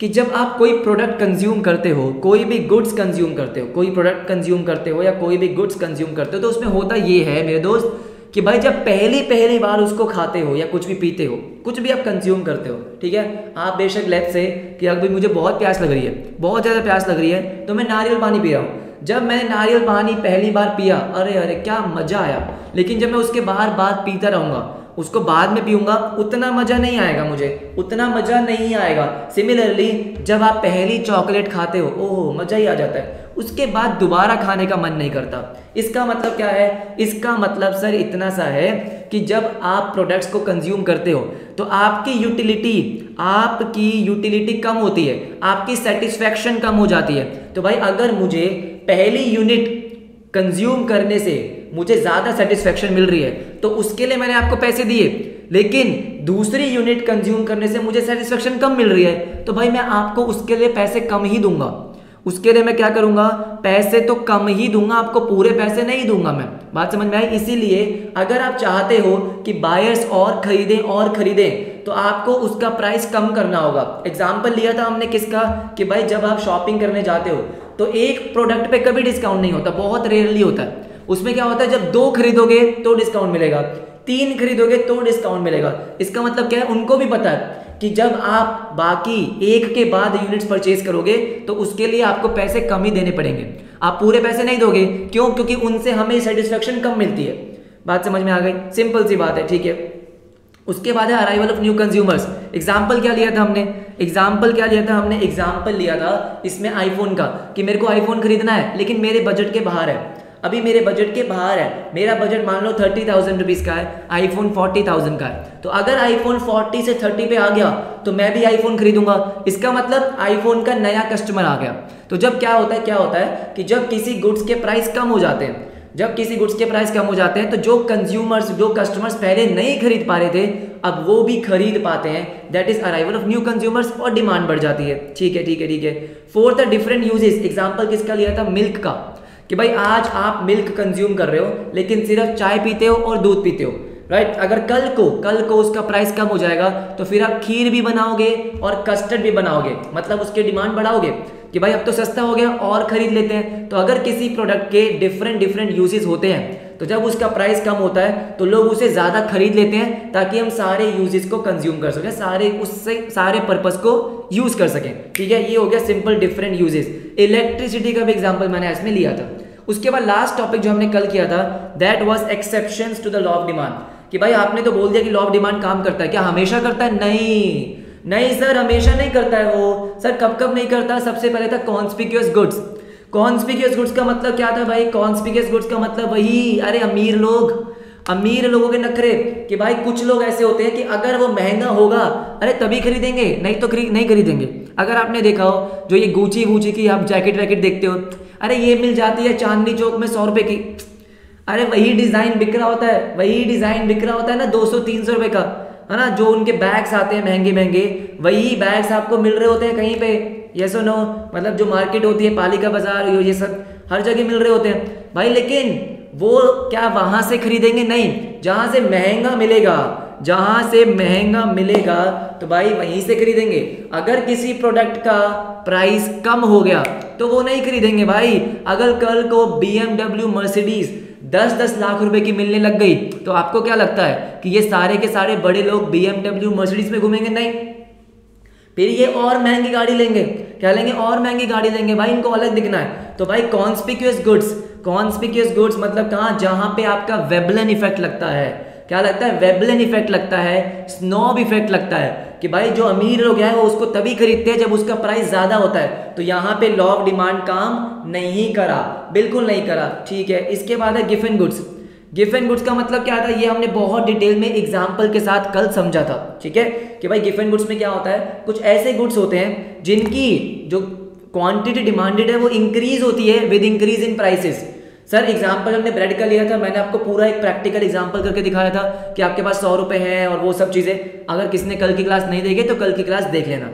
कि जब आप कोई प्रोडक्ट कंज्यूम करते हो, कोई भी गुड्स कंज्यूम करते हो, कोई प्रोडक्ट कंज्यूम करते हो या कोई भी गुड्स कंज्यूम करते हो, तो उसमें होता ये है मेरे दोस्त कि भाई जब पहली बार उसको खाते हो या कुछ भी पीते हो, कुछ भी आप कंज्यूम करते हो, ठीक है, आप बेशक लेट्स से कि अभी मुझे बहुत प्यास लग रही है, बहुत ज़्यादा प्यास लग रही है तो मैं नारियल पानी पी रहा हूँ। जब मैंने नारियल पानी पहली बार पिया, अरे अरे क्या मज़ा आया, लेकिन जब मैं उसके बार पीता रहूँगा, उसको बाद में पीऊँगा, उतना मज़ा नहीं आएगा, मुझे उतना मज़ा नहीं आएगा। सिमिलरली जब आप पहली चॉकलेट खाते हो, ओह मज़ा ही आ जाता है, उसके बाद दोबारा खाने का मन नहीं करता। इसका मतलब क्या है, इसका मतलब सर इतना सा है कि जब आप प्रोडक्ट्स को कंज्यूम करते हो तो आपकी यूटिलिटी, आपकी यूटिलिटी कम होती है, आपकी सेटिस्फैक्शन कम हो जाती है। तो भाई अगर मुझे पहली यूनिट कंज्यूम करने से मुझे ज़्यादा सेटिस्फैक्शन मिल रही है तो उसके लिए मैंने आपको पैसे दिए, लेकिन दूसरी यूनिट कंज्यूम करने से मुझे सेटिस्फैक्शन कम मिल रही है तो भाई मैं आपको उसके लिए पैसे कम ही दूंगा। उसके लिए मैं क्या करूंगा, पैसे तो कम ही दूंगा, आपको पूरे पैसे नहीं दूंगा मैं। बात समझ में आई? इसीलिए अगर आप चाहते हो कि बायर्स और खरीदें तो आपको उसका प्राइस कम करना होगा। एग्जाम्पल लिया था हमने किसका, कि भाई जब आप शॉपिंग करने जाते हो तो एक प्रोडक्ट पे कभी डिस्काउंट नहीं होता, बहुत रेयरली होता है। उसमें क्या होता है, जब दो खरीदोगे तो डिस्काउंट मिलेगा, तीन खरीदोगे तो डिस्काउंट मिलेगा। इसका मतलब क्या है, उनको भी पता है कि जब आप बाकी एक के बाद यूनिट्स परचेज करोगे तो उसके लिए आपको पैसे कम ही देने पड़ेंगे, आप पूरे पैसे नहीं दोगे। क्यों? क्योंकि उनसे हमें सेटिस्फैक्शन कम मिलती है। बात समझ में आ गई? सिंपल सी बात है, ठीक है। उसके बाद है arrival of new consumers. Example क्या लिया था हमने, एग्जाम्पल लिया था इसमें आईफोन का, कि मेरे को आईफोन खरीदना है लेकिन मेरे बजट के बाहर है, अभी मेरे बजट के बाहर है। मेरा बजट मान लो 30,000 रुपीज़ का है, आईफोन 40,000 का है। तो अगर आईफोन 40 से 30 पे आ गया तो मैं भी आईफोन खरीदूंगा। इसका मतलब आईफोन का नया कस्टमर आ गया। तो जब क्या होता है कि जब किसी गुड्स के प्राइस कम हो जाते हैं, तो जो कस्टमर्स पहले नहीं खरीद पा रहे थे अब वो भी खरीद पाते हैं। That is arrival of new consumers और डिमांड बढ़ जाती है। ठीक है। Fourth, different uses. एग्जाम्पल किसका लिया था, मिल्क का, कि भाई आज आप मिल्क कंज्यूम कर रहे हो लेकिन सिर्फ चाय पीते हो और दूध पीते हो, राइट। अगर कल को उसका प्राइस कम हो जाएगा तो फिर आप खीर भी बनाओगे और कस्टर्ड भी बनाओगे, मतलब उसकी डिमांड बढ़ाओगे कि भाई अब तो सस्ता हो गया और खरीद लेते हैं। तो अगर किसी प्रोडक्ट के डिफरेंट यूजेस होते हैं तो जब उसका प्राइस कम होता है तो लोग उसे ज़्यादा खरीद लेते हैं ताकि हम सारे यूजेस को कंज्यूम कर सकें, सारे पर्पस को यूज़ कर सकें। ठीक है, ये हो गया सिंपल डिफरेंट यूजेस। इलेक्ट्रिसिटी का भी एग्जाम्पल मैंने इसमें लिया था। उसके बाद लास्ट टॉपिक जो हमने कल किया था, that was exceptions to the law of demand, कि भाई आपने तो बोल दिया कि लॉ ऑफ डिमांड काम करता है, क्या हमेशा करता है? नहीं सर, हमेशा नहीं करता है वो। सर कब नहीं करता? सबसे पहले था कॉन्स्पिक्यूअस गुड्स। कॉन्स्पिक्यूअस गुड्स का मतलब क्या था भाई? कॉन्स्पिक्यूअस गुड्स का मतलब वही, अरे अमीर लोगों के नखरे, कि भाई कुछ लोग ऐसे होते हैं कि अगर वो महंगा होगा अरे तभी खरीदेंगे, नहीं तो नहीं खरीदेंगे। अगर आपने देखा हो जो ये गुची की आप जैकेट वैकेट देखते हो, अरे ये मिल जाती है चांदनी चौक में 100 रुपये की, अरे वही डिज़ाइन बिक रहा होता है ना 200-300 रुपये का, है ना। जो उनके बैग्स आते हैं महंगे वही बैग्स आपको मिल रहे होते हैं कहीं पे, यस और नो, मतलब जो मार्केट होती है पालिका बाजार ये सब हर जगह मिल रहे होते हैं भाई, लेकिन वो क्या वहाँ से खरीदेंगे? नहीं, जहाँ से महंगा मिलेगा तो भाई वहीं से खरीदेंगे। अगर किसी प्रोडक्ट का प्राइस कम हो गया तो वो नहीं खरीदेंगे भाई। अगर कल को BMW मर्सिडीज 10-10 लाख रुपए की मिलने लग गई तो आपको क्या लगता है कि ये सारे के सारे बड़े लोग BMW मर्सिडीज में घूमेंगे? नहीं, फिर ये और महंगी गाड़ी लेंगे। क्या लेंगे? और महंगी गाड़ी लेंगे भाई, इनको अलग दिखना है। तो भाई कॉन्स्पिक्यूअस गुड्स मतलब कहाँ, जहाँ पे आपका वेबलन इफेक्ट लगता है। क्या लगता है? वेबलन इफेक्ट लगता है, स्नोब इफेक्ट लगता है, कि भाई जो अमीर लोग हैं वो उसको तभी खरीदते हैं जब उसका प्राइस ज़्यादा होता है। तो यहाँ पे लॉ ऑफ डिमांड काम नहीं करा, बिल्कुल नहीं करा। ठीक है, इसके बाद है गिफन गुड्स। गिफन गुड्स का मतलब क्या था, ये हमने बहुत डिटेल में एग्जाम्पल के साथ कल समझा था। ठीक है, कि भाई गिफन गुड्स में क्या होता है, कुछ ऐसे गुड्स होते हैं जिनकी जो क्वान्टिटी डिमांडेड है वो इंक्रीज होती है with increase in prices. Sir example हमने ब्रेड का लिया था, मैंने आपको पूरा एक प्रैक्टिकल एग्जाम्पल करके दिखाया था कि आपके पास 100 रुपये हैं और वो सब चीज़ें। अगर किसने कल की क्लास नहीं देखी तो कल की क्लास देख लेना,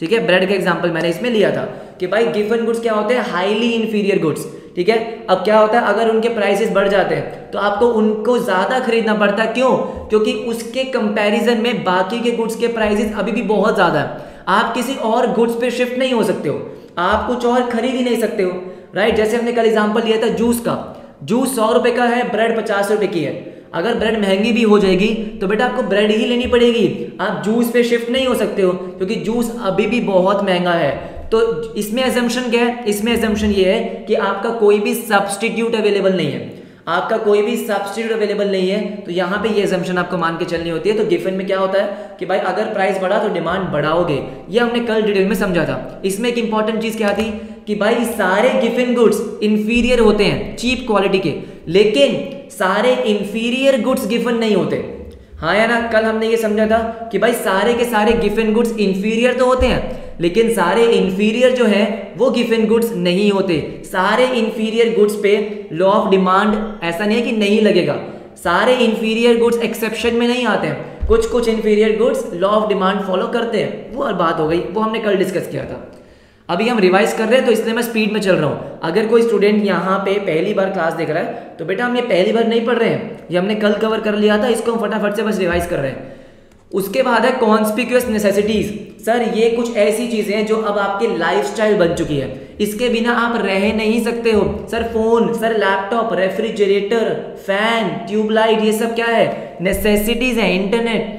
ठीक है। ब्रेड का एग्जाम्पल मैंने इसमें लिया था कि भाई गिफन गुड्स क्या होते हैं, हाईली इन्फीरियर गुड्स। ठीक है, अब क्या होता है, अगर उनके प्राइसेस बढ़ जाते हैं तो आपको उनको ज़्यादा खरीदना पड़ता है। क्यों? क्योंकि उसके कंपैरिजन में बाकी के गुड्स के प्राइसेस अभी भी बहुत ज़्यादा है। आप किसी और गुड्स पे शिफ्ट नहीं हो सकते हो, आप कुछ और खरीद ही नहीं सकते हो, राइट। जैसे हमने कल एग्जाम्पल लिया था जूस का, जूस 100 रुपये का है, ब्रेड 50 रुपये की है। अगर ब्रेड महंगी भी हो जाएगी तो बेटा आपको ब्रेड ही लेनी पड़ेगी, आप जूस पे शिफ्ट नहीं हो सकते हो क्योंकि जूस अभी भी बहुत महंगा है। तो इसमें असम्पशन क्या है, इसमें असम्पशन ये है कि आपका कोई भी सब्सटीट्यूट अवेलेबल नहीं है, तो यहाँ पे ये असम्पशन आपको मान के चलनी होती है। तो गिफन में क्या होता है कि भाई अगर प्राइस बढ़ा तो डिमांड बढ़ाओगे, ये हमने कल डिटेल में समझा था। इसमें एक इंपॉर्टेंट चीज़ क्या थी कि भाई सारे गिफन गुड्स इन्फीरियर होते हैं, चीप क्वालिटी के, लेकिन सारे इन्फीरियर गुड्स गिफन नहीं होते। हाँ यार ना, कल हमने ये समझा था कि भाई सारे के सारे गिफन गुड्स इन्फीरियर तो होते हैं, लेकिन सारे इन्फीरियर जो हैं वो गिफन गुड्स नहीं होते। सारे इन्फीरियर गुड्स पे लॉ ऑफ डिमांड ऐसा नहीं है कि नहीं लगेगा। सारे इन्फीरियर गुड्स एक्सेप्शन में नहीं आते हैं, कुछ कुछ inferior goods law of demand follow करते हैं। वो और बात हो गई, वो हमने कल डिस्कस किया था। अभी हम रिवाइज कर रहे हैं तो इसलिए मैं स्पीड में चल रहा हूँ। अगर कोई स्टूडेंट यहाँ पे पहली बार क्लास देख रहा है तो बेटा हम ये पहली बार नहीं पढ़ रहे हैं, ये हमने कल कवर कर लिया था, इसको हम फटाफट से बस रिवाइज कर रहे हैं। उसके बाद है कॉन्स्पिक्यूअस नेसेसिटीज़। सर ये कुछ ऐसी चीज़ें हैं जो अब आपकी लाइफस्टाइल बन चुकी है, इसके बिना आप रह नहीं सकते हो। Sir phone, sir laptop, refrigerator, fan, tubelight, ये सब क्या है? नेसेसिटीज़ हैं। इंटरनेट,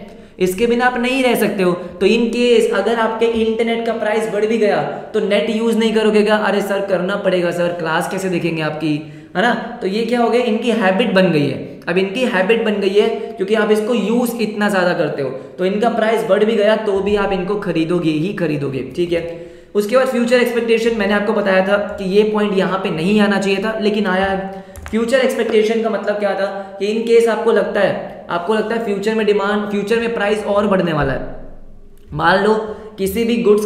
इसके बिना आप नहीं रह सकते हो। तो इन केस अगर आपके इंटरनेट का प्राइस बढ़ भी गया तो नेट यूज़ नहीं करोगे क्या? अरे सर करना पड़ेगा, सर क्लास कैसे देखेंगे आपकी, है ना? तो ये क्या हो गया, इनकी हैबिट बन गई है। अब इनकी हैबिट बन गई है क्योंकि आप इसको यूज़ इतना ज़्यादा करते हो, तो इनका प्राइस बढ़ भी गया तो भी आप इनको खरीदोगे ही खरीदोगे। ठीक है, उसके बाद फ्यूचर एक्सपेक्टेशन। मैंने आपको बताया था कि ये पॉइंट यहाँ पर नहीं आना चाहिए था लेकिन आया है। फ्यूचर एक्सपेक्टेशन का मतलब क्या था कि इन केस आपको लगता है फ्यूचर में डिमांड, फ्यूचर में प्राइस और बढ़ने वाला है। मान लो किसी भी गुड्स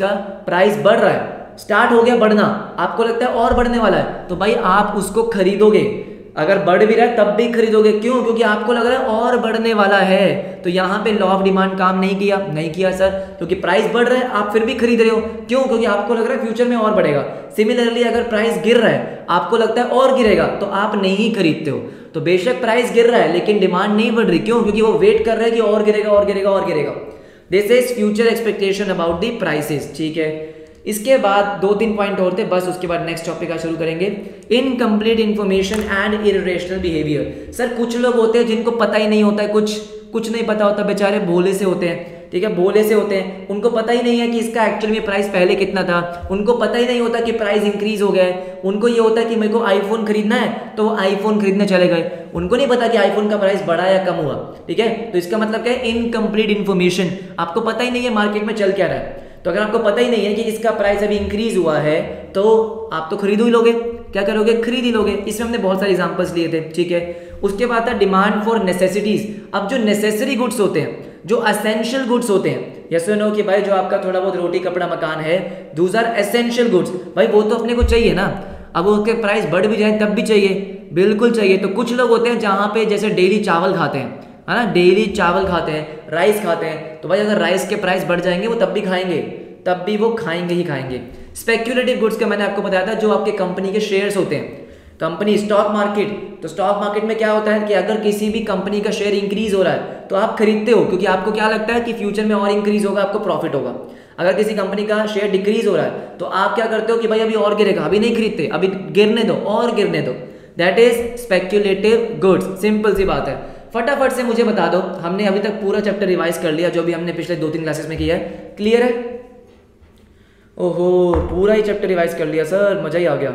का प्राइस बढ़ रहा है, स्टार्ट हो गया बढ़ना, आपको लगता है और बढ़ने वाला है, तो भाई आप उसको खरीदोगे। अगर बढ़ भी रहा है तब भी खरीदोगे, क्यों? क्योंकि आपको लग रहा है और बढ़ने वाला है। तो यहाँ पे लॉ ऑफ डिमांड काम नहीं किया सर, क्योंकि प्राइस बढ़ रहा है आप फिर भी खरीद रहे हो, क्यों? क्योंकि आपको लग रहा है फ्यूचर में और बढ़ेगा। सिमिलरली अगर प्राइस गिर रहा है, आपको लगता है और गिरेगा तो आप नहीं खरीदते हो। तो बेशक प्राइस गिर रहा है लेकिन डिमांड नहीं बढ़ रही, क्यों? क्योंकि वो वेट कर रहा है कि और गिरेगा और गिरेगा और गिरेगा। This is future expectation about the prices. ठीक है, इसके बाद 2-3 पॉइंट और थे बस, उसके बाद नेक्स्ट टॉपिक का शुरू करेंगे। Incomplete information and irrational behaviour. Sir कुछ लोग होते हैं जिनको पता ही नहीं होता है, कुछ नहीं पता होता, बेचारे भोले से होते हैं। ठीक है, भोले से होते हैं, उनको पता ही नहीं है कि इसका एक्चुअल में प्राइस पहले कितना था, उनको पता ही नहीं होता कि प्राइस इंक्रीज हो गया है। उनको ये होता है कि मेरे को आईफोन खरीदना है तो आईफोन खरीदने चले गए, उनको नहीं पता कि आईफोन का प्राइस बढ़ा या कम हुआ। ठीक है, तो इसका मतलब क्या है? Incomplete information. आपको पता ही नहीं है मार्केट में चल क्या रहा है। तो अगर आपको पता ही नहीं है कि इसका प्राइस अभी इंक्रीज हुआ है तो आप तो खरीद ही लोगे, क्या करोगे? खरीद ही लोगे। इसमें हमने बहुत सारे एग्जांपल्स लिए थे। ठीक है, उसके बाद था डिमांड फॉर नेसेसिटीज़। अब जो नेसेसरी गुड्स होते हैं, जो असेंशियल गुड्स होते हैं, यस और नो कि भाई जो आपका थोड़ा बहुत रोटी कपड़ा मकान है, दूज आर असेंशियल गुड्स, भाई वो तो अपने को चाहिए ना। अब उसके प्राइस बढ़ भी जाए तब भी चाहिए, बिल्कुल चाहिए। तो कुछ लोग होते हैं जहाँ पे जैसे डेली चावल खाते हैं, है ना, डेली चावल खाते हैं, राइस खाते हैं, तो भाई अगर राइस के प्राइस बढ़ जाएंगे वो तब भी वो खाएंगे ही खाएंगे। स्पेक्यूलेटिव गुड्स का मैंने आपको बताया था, जो आपके कंपनी के शेयर्स होते हैं, कंपनी स्टॉक मार्केट। तो स्टॉक मार्केट में क्या होता है कि अगर किसी भी कंपनी का शेयर इंक्रीज हो रहा है तो आप खरीदते हो, क्योंकि आपको क्या लगता है कि फ्यूचर में और इंक्रीज होगा, आपको प्रॉफिट होगा। अगर किसी कंपनी का शेयर डिक्रीज हो रहा है तो आप क्या करते हो कि भाई अभी और गिरेगा, अभी नहीं खरीदते, अभी गिरने दो और गिरने दो। That is speculative goods. Simple सी बात है। फटाफट से मुझे बता दो, हमने अभी तक पूरा चैप्टर रिवाइज कर लिया जो भी हमने पिछले 2-3 क्लासेस में किया है। क्लियर है? ओहो, पूरा ही चैप्टर रिवाइज कर लिया सर, मजा ही आ गया।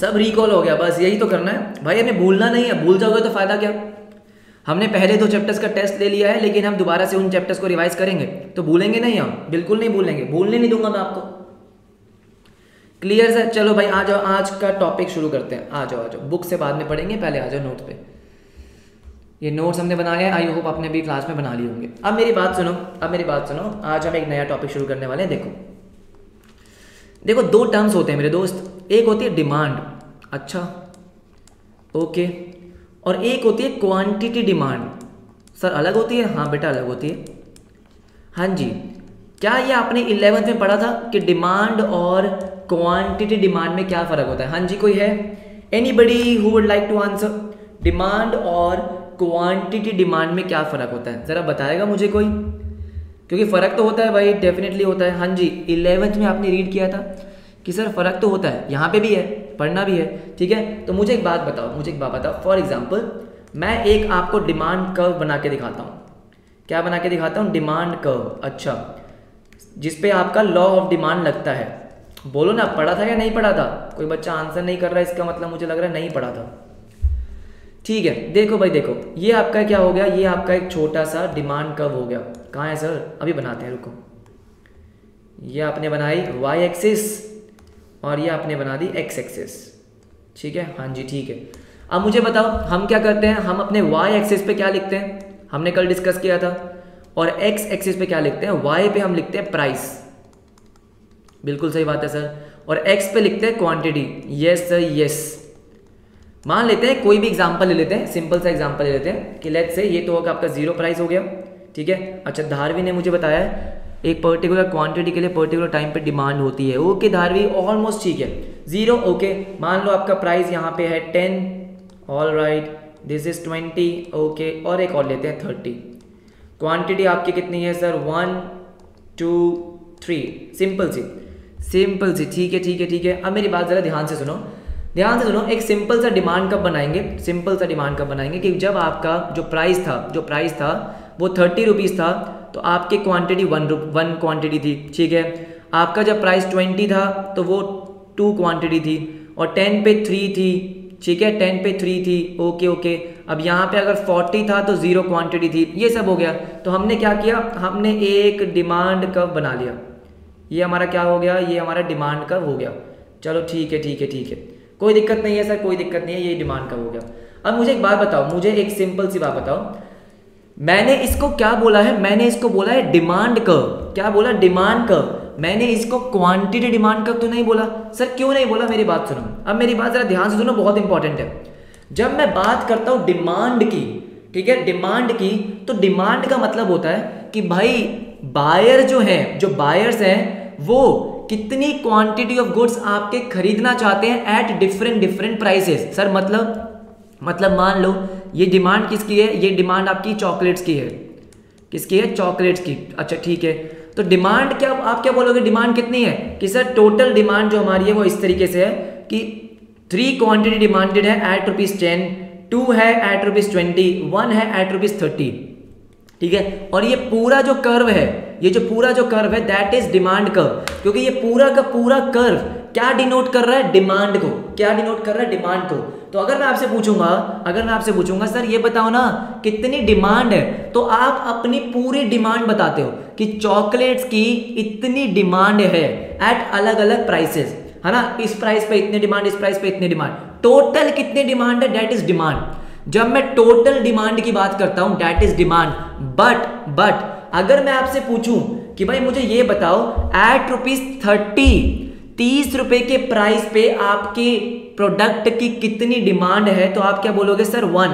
सब रिकॉल हो गया, बस यही तो करना है भाई, हमें भूलना नहीं है। भूल जाओगे तो फायदा क्या? हमने पहले 2 चैप्टर्स का टेस्ट ले लिया है, लेकिन हम दोबारा से उन चैप्टर्स को रिवाइज करेंगे तो भूलेंगे नहीं, हम बिल्कुल नहीं भूलेंगे, भूलने नहीं दूंगा मैं आपको। Clear sir? चलो भाई आ जाओ, आज का टॉपिक शुरू करते हैं। आ जाओ, बुक से बाद में पढ़ेंगे, पहले आ जाओ नोट पे। ये नोट्स हमने बना लिए, आई होप आपने भी क्लास में बना लिए होंगे। अब मेरी बात सुनो, आज हम एक नया टॉपिक शुरू करने वाले हैं। देखो 2 टर्म्स होते हैं मेरे दोस्त, एक होती है डिमांड, अच्छा ओके, और एक होती है क्वान्टिटी डिमांड। सर अलग होती है? हाँ बेटा अलग होती है। हाँ जी, क्या ये आपने 11th में पढ़ा था कि डिमांड और क्वांटिटी डिमांड में क्या फ़र्क होता है? हाँ जी, कोई है? Anybody who would like to answer? Demand और क्वांटिटी डिमांड में क्या फ़र्क होता है, ज़रा बताएगा मुझे कोई, क्योंकि फ़र्क तो होता है भाई, डेफिनेटली होता है। हाँ जी, 11th में आपने रीड किया था कि सर फ़र्क तो होता है, यहाँ पे भी है, पढ़ना भी है। ठीक है, तो मुझे एक बात बताओ, फॉर एग्जाम्पल मैं एक आपको डिमांड कर्व बना के दिखाता हूँ। क्या बना के दिखाता हूँ? डिमांड कर्व, अच्छा, जिसपे आपका लॉ ऑफ डिमांड लगता है। बोलो ना, पढ़ा था या नहीं पढ़ा था? कोई बच्चा आंसर नहीं कर रहा है, इसका मतलब मुझे लग रहा है नहीं पढ़ा था। ठीक है, देखो भाई देखो, ये आपका क्या हो गया, ये आपका एक छोटा सा डिमांड कर्व हो गया। कहाँ है सर? अभी बनाते हैं, रुको। ये आपने बनाई y एक्सिस और ये आपने बना दी x एक्सिस। ठीक है, हाँ जी ठीक है। अब मुझे बताओ हम क्या करते हैं, हम अपने y एक्सिस पे क्या लिखते हैं, हमने कल डिस्कस किया था, और x एक्सिस पे क्या लिखते हैं, y पे हम लिखते हैं प्राइस, बिल्कुल सही बात है सर, और x पे लिखते हैं क्वांटिटी, यस सर यस। मान लेते हैं कोई भी एग्जाम्पल ले लेते हैं, सिंपल सा एग्जाम्पल ले लेते हैं कि लेट्स से ये तो होगा आपका जीरो प्राइस हो गया, ठीक है। अच्छा धारवी ने मुझे बताया है एक पर्टिकुलर क्वांटिटी के लिए पर्टिकुलर टाइम पे डिमांड होती है, ओके धारवी ऑलमोस्ट ठीक है, जीरो ओके। मान लो आपका प्राइस यहाँ पे है 10, all right, this is 20 okay, और एक और लेते हैं 30। क्वान्टिटी आपकी कितनी है सर, 1 2 3, सिंपल सी ठीक है अब मेरी बात ज़रा ध्यान से सुनो, एक सिंपल सा डिमांड कब बनाएंगे, कि जब आपका जो प्राइस था वो 30 रुपीज़ था तो आपकी क्वांटिटी वन क्वांटिटी थी, ठीक है। आपका जब प्राइस 20 था तो वो 2 क्वांटिटी थी, और 10 पे 3 थी, ठीक है 10 पे 3 थी ओके अब यहाँ पे अगर 40 था तो 0 क्वांटिटी थी, ये सब हो गया। तो हमने क्या किया, हमने एक डिमांड कर्व बना लिया, ये हमारा क्या हो गया, ये हमारा डिमांड कर्व हो गया। चलो ठीक है कोई दिक्कत नहीं है सर, कोई दिक्कत नहीं है, ये डिमांड का हो गया। अब मुझे एक बात बताओ, मुझे एक सिंपल सी बात बताओ, मैंने इसको क्या बोला है, मैंने इसको बोला है डिमांड कर्व, क्या बोला, डिमांड कर्व, मैंने इसको क्वांटिटी डिमांड कर्व तो नहीं बोला सर, क्यों नहीं बोला, मेरी बात सुनो, अब मेरी बात जरा ध्यान से सुनो, बहुत इंपॉर्टेंट है। जब मैं बात करता हूँ डिमांड की, ठीक है डिमांड की, तो डिमांड का मतलब होता है कि भाई बायर जो है, जो बायर्स हैं वो कितनी क्वांटिटी ऑफ गुड्स आपके खरीदना चाहते हैं एट डिफरेंट प्राइसेस। सर मतलब मान लो ये डिमांड किसकी है, ये डिमांड आपकी चॉकलेट्स की है, किसकी है, चॉकलेट्स की, अच्छा ठीक है। तो डिमांड क्या, आप क्या बोलोगे, डिमांड कितनी है कि सर टोटल डिमांड जो हमारी है वो इस तरीके से है कि 3 क्वांटिटी डिमांडेड है एट ₹10, 2 है एट ₹20, 1 है एट ₹30, ठीक है। और ये पूरा जो कर्व है, दैट इज डिमांड कर्व, क्योंकि ये पूरा का पूरा कर्व क्या डिनोट कर रहा है, डिमांड को, क्या डिनोट कर रहा है, डिमांड को। तो अगर मैं आपसे पूछूंगा, सर ये बताओ ना कितनी डिमांड है, तो आप अपनी पूरी डिमांड बताते हो कि चॉकलेट्स की इतनी डिमांड है एट अलग अलग प्राइसेस, है ना, इस प्राइस पे इतनी डिमांड, इस प्राइस पे इतनी डिमांड, टोटल कितनी डिमांड है, दैट इज डिमांड। जब मैं टोटल डिमांड की बात करता हूं दैट इज डिमांड। बट अगर मैं आपसे पूछूं कि भाई मुझे ये बताओ एट ₹30, 30 रुपए के प्राइस पे आपके प्रोडक्ट की कितनी डिमांड है, तो आप क्या बोलोगे sir 1।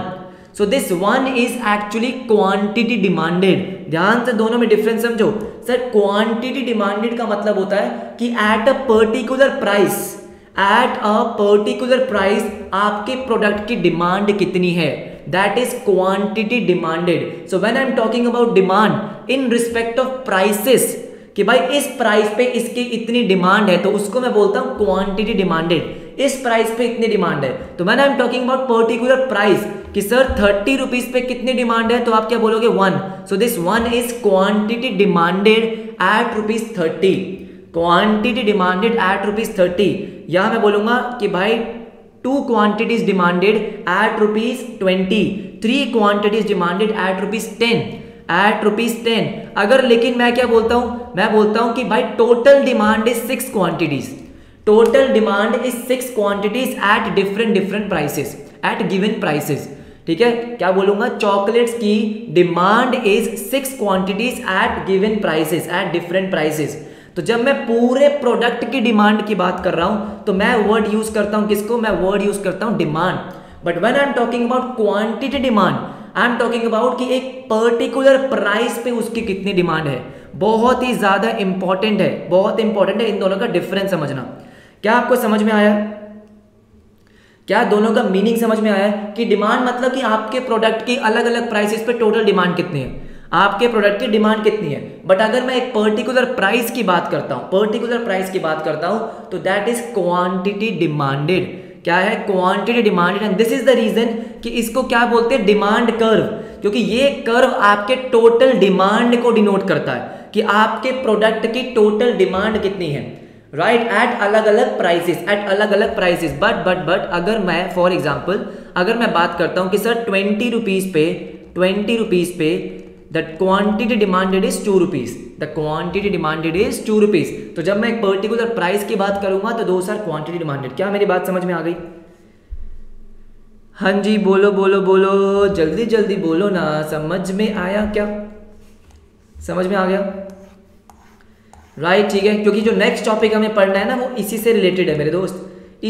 So this 1 is actually quantity demanded. ध्यान से दोनों में डिफरेंस समझो सर, क्वांटिटी डिमांडेड का मतलब होता है कि एट अ पर्टिकुलर प्राइस, आपके प्रोडक्ट की डिमांड कितनी है, that is quantity demanded. So when I am talking about demand in respect of prices, कि भाई इस प्राइस पे इसकी इतनी डिमांड है, तो उसको मैं बोलता हूँ क्वांटिटी डिमांडेड। इस प्राइस पे इतनी डिमांड है, तो when I am talking about particular price कि सर 30 रुपीज पे कितनी डिमांड है, तो आप क्या बोलोगे 1। So this 1 is quantity demanded at ₹30, quantity demanded at ₹30। या मैं बोलूंगा कि भाई 2 quantities demanded at ₹20, 3 quantities demanded at ₹10, अगर लेकिन मैं क्या बोलता हूँ, मैं बोलता हूँ कि भाई total demand is 6 quantities, at different prices, at given prices, ठीक है। क्या बोलूँगा, chocolates की demand is 6 quantities at given prices, at different prices। तो जब मैं पूरे प्रोडक्ट की डिमांड की बात कर रहा हूं तो मैं वर्ड यूज करता हूं, किसको, मैं वर्ड यूज करता हूं demand. But when I am talking about quantity demand, I am talking about कि एक पर्टिकुलर प्राइस पे उसकी कितनी डिमांड है। बहुत ही ज्यादा इंपॉर्टेंट है, इन दोनों का डिफरेंस समझना। क्या आपको समझ में आया, क्या दोनों का मीनिंग समझ में आया कि डिमांड मतलब कि आपके प्रोडक्ट की अलग अलग प्राइसेस पे टोटल डिमांड कितनी है, आपके प्रोडक्ट की डिमांड कितनी है। बट अगर मैं एक पर्टिकुलर प्राइस की बात करता हूँ, तो दैट इज क्वांटिटी डिमांडेड। क्या है, quantity demanded. And this is the reason कि इसको क्या बोलते हैं, डिमांड कर्व, क्योंकि ये कर्व आपके टोटल डिमांड को डिनोट करता है कि आपके प्रोडक्ट की टोटल डिमांड कितनी है, राइट, एट अलग अलग प्राइसेस, बट अगर मैं फॉर एग्जाम्पल बात करता हूँ कि सर 20 रुपीज पे, that quantity demanded is ₹2, the quantity demanded is ₹2। तो जब मैं एक पर्टिकुलर प्राइस की बात करूंगा तो 2 क्वांटिटी डिमांडेड। क्या मेरी बात समझ में आ गई, हाँ जी, बोलो बोलो बोलो, जल्दी जल्दी बोलो ना। समझ में आया क्या? समझ में आ गया? राइट, ठीक है, क्योंकि जो नेक्स्ट टॉपिक हमें पढ़ना है ना वो इसी से रिलेटेड है मेरे दोस्त,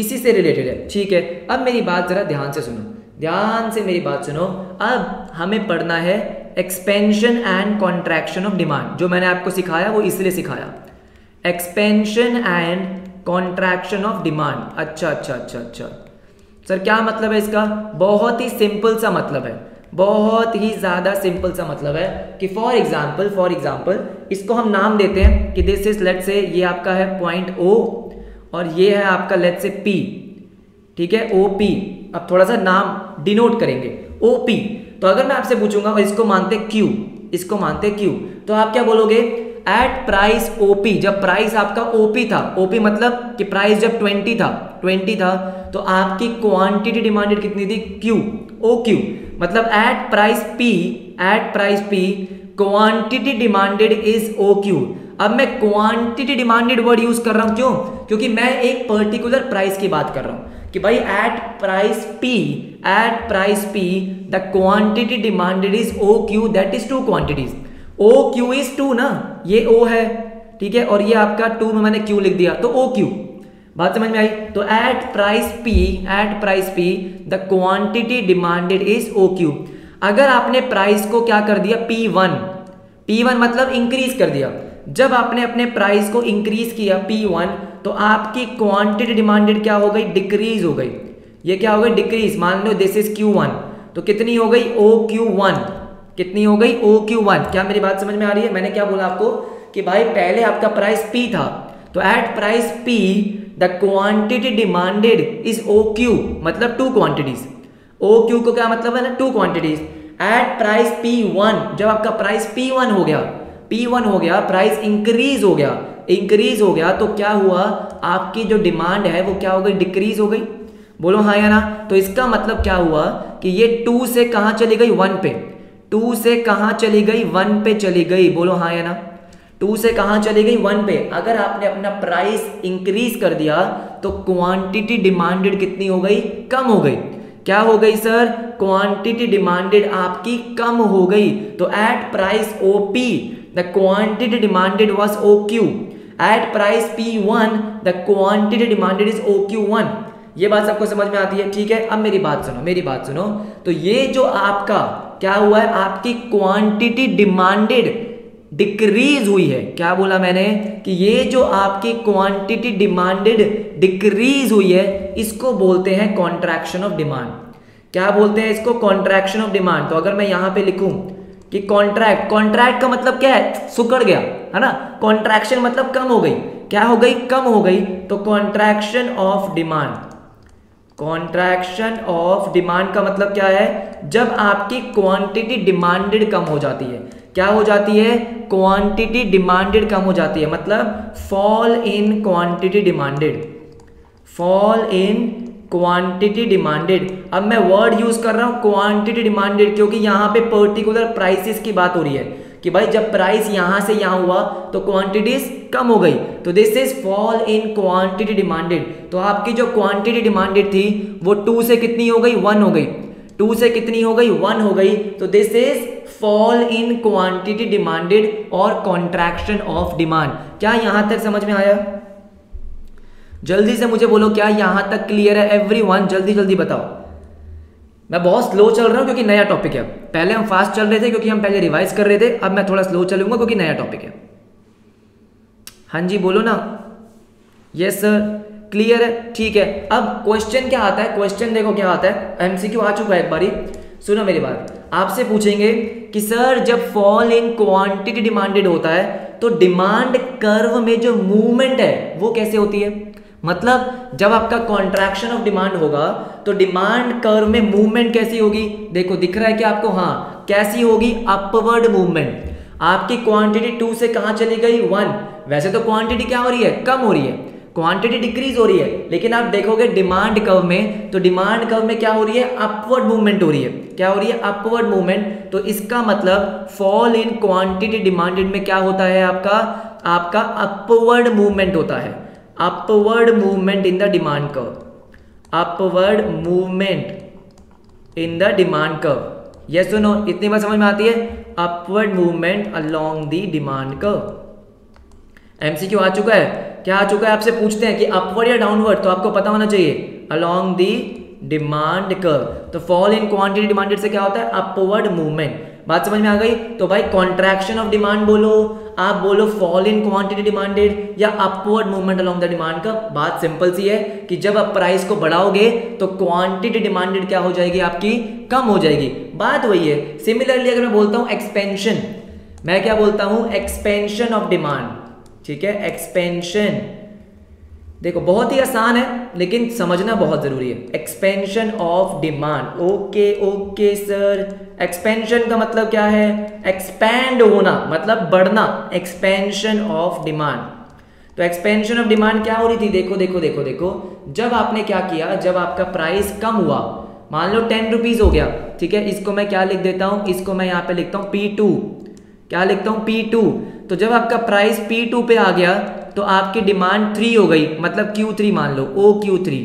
इसी से रिलेटेड है। ठीक है, अब मेरी बात ज़रा ध्यान से सुनो, ध्यान से मेरी बात सुनो। अब हमें पढ़ना है expansion and contraction of demand. जो मैंने आपको सिखाया वो इसलिए सिखाया, expansion and contraction of demand. अच्छा अच्छा अच्छा अच्छा सर, क्या मतलब है इसका? बहुत ही सिंपल सा मतलब है, बहुत ही ज़्यादा सिंपल सा मतलब है कि फॉर एग्जाम्पल इसको हम नाम देते हैं कि दिस इज लेट से, ये आपका है पॉइंट ओ और ये है आपका लेट से पी। ठीक है, ओ पी। अब थोड़ा सा नाम डिनोट करेंगे, ओ पी। तो अगर मैं आपसे पूछूंगा और इसको मानते क्यू, तो आप क्या बोलोगे? एट प्राइस ओ पी, जब प्राइस आपका ओ पी था, ओ पी मतलब कि प्राइस जब 20 था, तो आपकी क्वांटिटी डिमांडेड कितनी थी? Q, O Q. मतलब at price P quantity demanded is O Q. अब मैं क्वांटिटी डिमांडेड वर्ड यूज कर रहा हूं, क्यों? क्योंकि मैं एक पर्टिकुलर प्राइस की बात कर रहा हूं कि भाई at price P the quantity demanded is O Q, that is 2 quantities. O Q is 2 ना, ये ओ है, ठीक है, और ये आपका 2 में मैंने क्यू लिख दिया, तो ओ क्यू। बात समझ में आई? तो at price P the quantity demanded is O Q. अगर आपने प्राइस को क्या कर दिया? पी वन मतलब इंक्रीज कर दिया। जब आपने अपने प्राइस को इंक्रीज किया P1, तो आपकी क्वांटिटी डिमांडेड क्या हो गई? डिक्रीज हो गई। ये क्या हो गई? डिक्रीज। मान लो दिस इज Q1, तो कितनी हो गई? OQ1। कितनी हो गई? OQ1। क्या मेरी बात समझ में आ रही है? मैंने क्या बोला आपको कि भाई पहले आपका प्राइस P था, तो at price P the quantity demanded is OQ, मतलब 2 क्वांटिटीज। OQ को क्या मतलब है ना? 2 क्वांटिटीज। एट प्राइस P1, जब आपका प्राइस P1 हो गया, प्राइस इंक्रीज हो गया, तो क्या हुआ? आपकी जो डिमांड है वो क्या हो गई? डिक्रीज हो गई। बोलो हाँ या ना? तो इसका मतलब क्या हुआ कि ये 2 से कहाँ चली गई? 1 पे। 2 से कहाँ चली गई? 1 पे चली गई। बोलो हाँ या ना? 2 से कहाँ चली गई? 1 पे। अगर आपने अपना प्राइस इंक्रीज कर दिया तो क्वांटिटी डिमांडेड कितनी हो गई? कम हो गई। क्या हो गई सर? क्वांटिटी डिमांडेड आपकी कम हो गई। तो at price OP the quantity demanded was OQ, at price P1 the quantity demanded is OQ1. ये बात सबको समझ में आती है? ठीक है, अब मेरी बात सुनो। तो ये जो आपका क्या हुआ है, आपकी क्वांटिटी डिमांडेड डिक्रीज हुई है। क्या बोला मैंने? कि ये जो आपकी क्वांटिटी डिमांडेड डिक्रीज हुई है, इसको बोलते हैं कॉन्ट्रैक्शन ऑफ डिमांड। क्या बोलते हैं इसको? Contraction of demand. तो अगर मैं यहाँ पे लिखूं कि कॉन्ट्रैक्ट का मतलब क्या है? सुकड़ गया, है ना। कॉन्ट्रैक्शन मतलब कम हो गई। क्या हो गई? कम हो गई। तो कॉन्ट्रैक्शन ऑफ डिमांड का मतलब क्या है? जब आपकी क्वांटिटी डिमांडेड कम हो जाती है। क्या हो जाती है? क्वांटिटी डिमांडेड कम हो जाती है, मतलब फॉल इन क्वांटिटी डिमांडेड। अब मैं वर्ड यूज कर रहा हूँ क्वांटिटी डिमांडेड, क्योंकि यहाँ पे पर्टिकुलर प्राइसेस की बात हो रही है कि भाई जब प्राइस यहाँ से यहाँ हुआ तो क्वांटिटीज कम हो गई, तो this is fall in quantity demanded. तो आपकी जो क्वांटिटी डिमांडेड थी वो 2 से कितनी हो गई? 1 हो गई। 2 से कितनी हो गई? 1 हो गई। तो this is fall in quantity demanded और कॉन्ट्रैक्शन ऑफ डिमांड। क्या यहाँ तक समझ में आया? जल्दी से मुझे बोलो, क्या यहाँ तक क्लियर है एवरीवन? जल्दी जल्दी बताओ। मैं बहुत स्लो चल रहा हूँ क्योंकि नया टॉपिक है। पहले हम फास्ट चल रहे थे क्योंकि हम पहले रिवाइज कर रहे थे, अब मैं थोड़ा स्लो चलूंगा क्योंकि नया टॉपिक है। हाँ जी, बोलो ना। यस सर, क्लियर है, ठीक है। अब क्वेश्चन क्या आता है? क्वेश्चन देखो क्या आता है, MCQ आ चुका है एक बारी। सुनो मेरी बात, आपसे पूछेंगे कि सर जब फॉल इन क्वांटिटी डिमांडेड होता है तो डिमांड कर्व में जो मूवमेंट है वो कैसे होती है? मतलब जब आपका कॉन्ट्रैक्शन ऑफ डिमांड होगा तो डिमांड कर्व में मूवमेंट कैसी होगी? देखो, दिख रहा है क्या आपको? हाँ, कैसी होगी? Upward movement. आपकी क्वांटिटी 2 से कहाँ चली गई? 1। वैसे तो क्वांटिटी क्या हो रही है? कम हो रही है, क्वांटिटी डिक्रीज हो रही है, लेकिन आप देखोगे डिमांड कर्व में, तो डिमांड कर्व में क्या हो रही है? अपवर्ड मूवमेंट हो रही है। क्या हो रही है? Upward movement. तो इसका मतलब फॉल इन क्वांटिटी डिमांडेड में क्या होता है? आपका अपवर्ड मूवमेंट होता है, upward movement in the demand curve, upward movement in the demand curve, yes और नो, इतनी बात समझ में आती है, upward movement along the demand curve. MCQ आ चुका है, क्या आ चुका है, आपसे पूछते हैं कि अपवर्ड या डाउनवर्ड, तो आपको पता होना चाहिए अलोंग द डिमांड कर्व। तो फॉल इन क्वांटिटी डिमांडेड से क्या होता है, अपवर्ड मूवमेंट। बात समझ में आ गई, तो भाई कॉन्ट्रैक्शन ऑफ डिमांड बोलो, आप बोलो फॉल इन क्वांटिटी डिमांडेड या upward movement along the demand का। बात सिंपल सी है कि जब आप प्राइस को बढ़ाओगे तो क्वांटिटी डिमांडेड क्या हो जाएगी आपकी, कम हो जाएगी। बात वही है। सिमिलरली अगर मैं बोलता हूँ एक्सपेंशन, मैं क्या बोलता हूँ, एक्सपेंशन ऑफ डिमांड, ठीक है, एक्सपेंशन। देखो बहुत ही आसान है लेकिन समझना बहुत ज़रूरी है। Expansion of demand, okay okay sir. Expansion का मतलब क्या है, एक्सपैंड होना मतलब बढ़ना, एक्सपेंशन ऑफ डिमांड। तो एक्सपेंशन ऑफ डिमांड क्या हो रही थी, देखो देखो देखो देखो, जब आपने क्या किया, जब आपका प्राइस कम हुआ, मान लो 10 रुपीज़ हो गया, ठीक है, इसको मैं क्या लिख देता हूँ, इसको मैं यहाँ पे लिखता हूँ P2, क्या लिखता हूँ P2। तो जब आपका प्राइस P2 पे आ गया तो आपकी डिमांड 3 हो गई, मतलब Q3 मान लो, OQ3,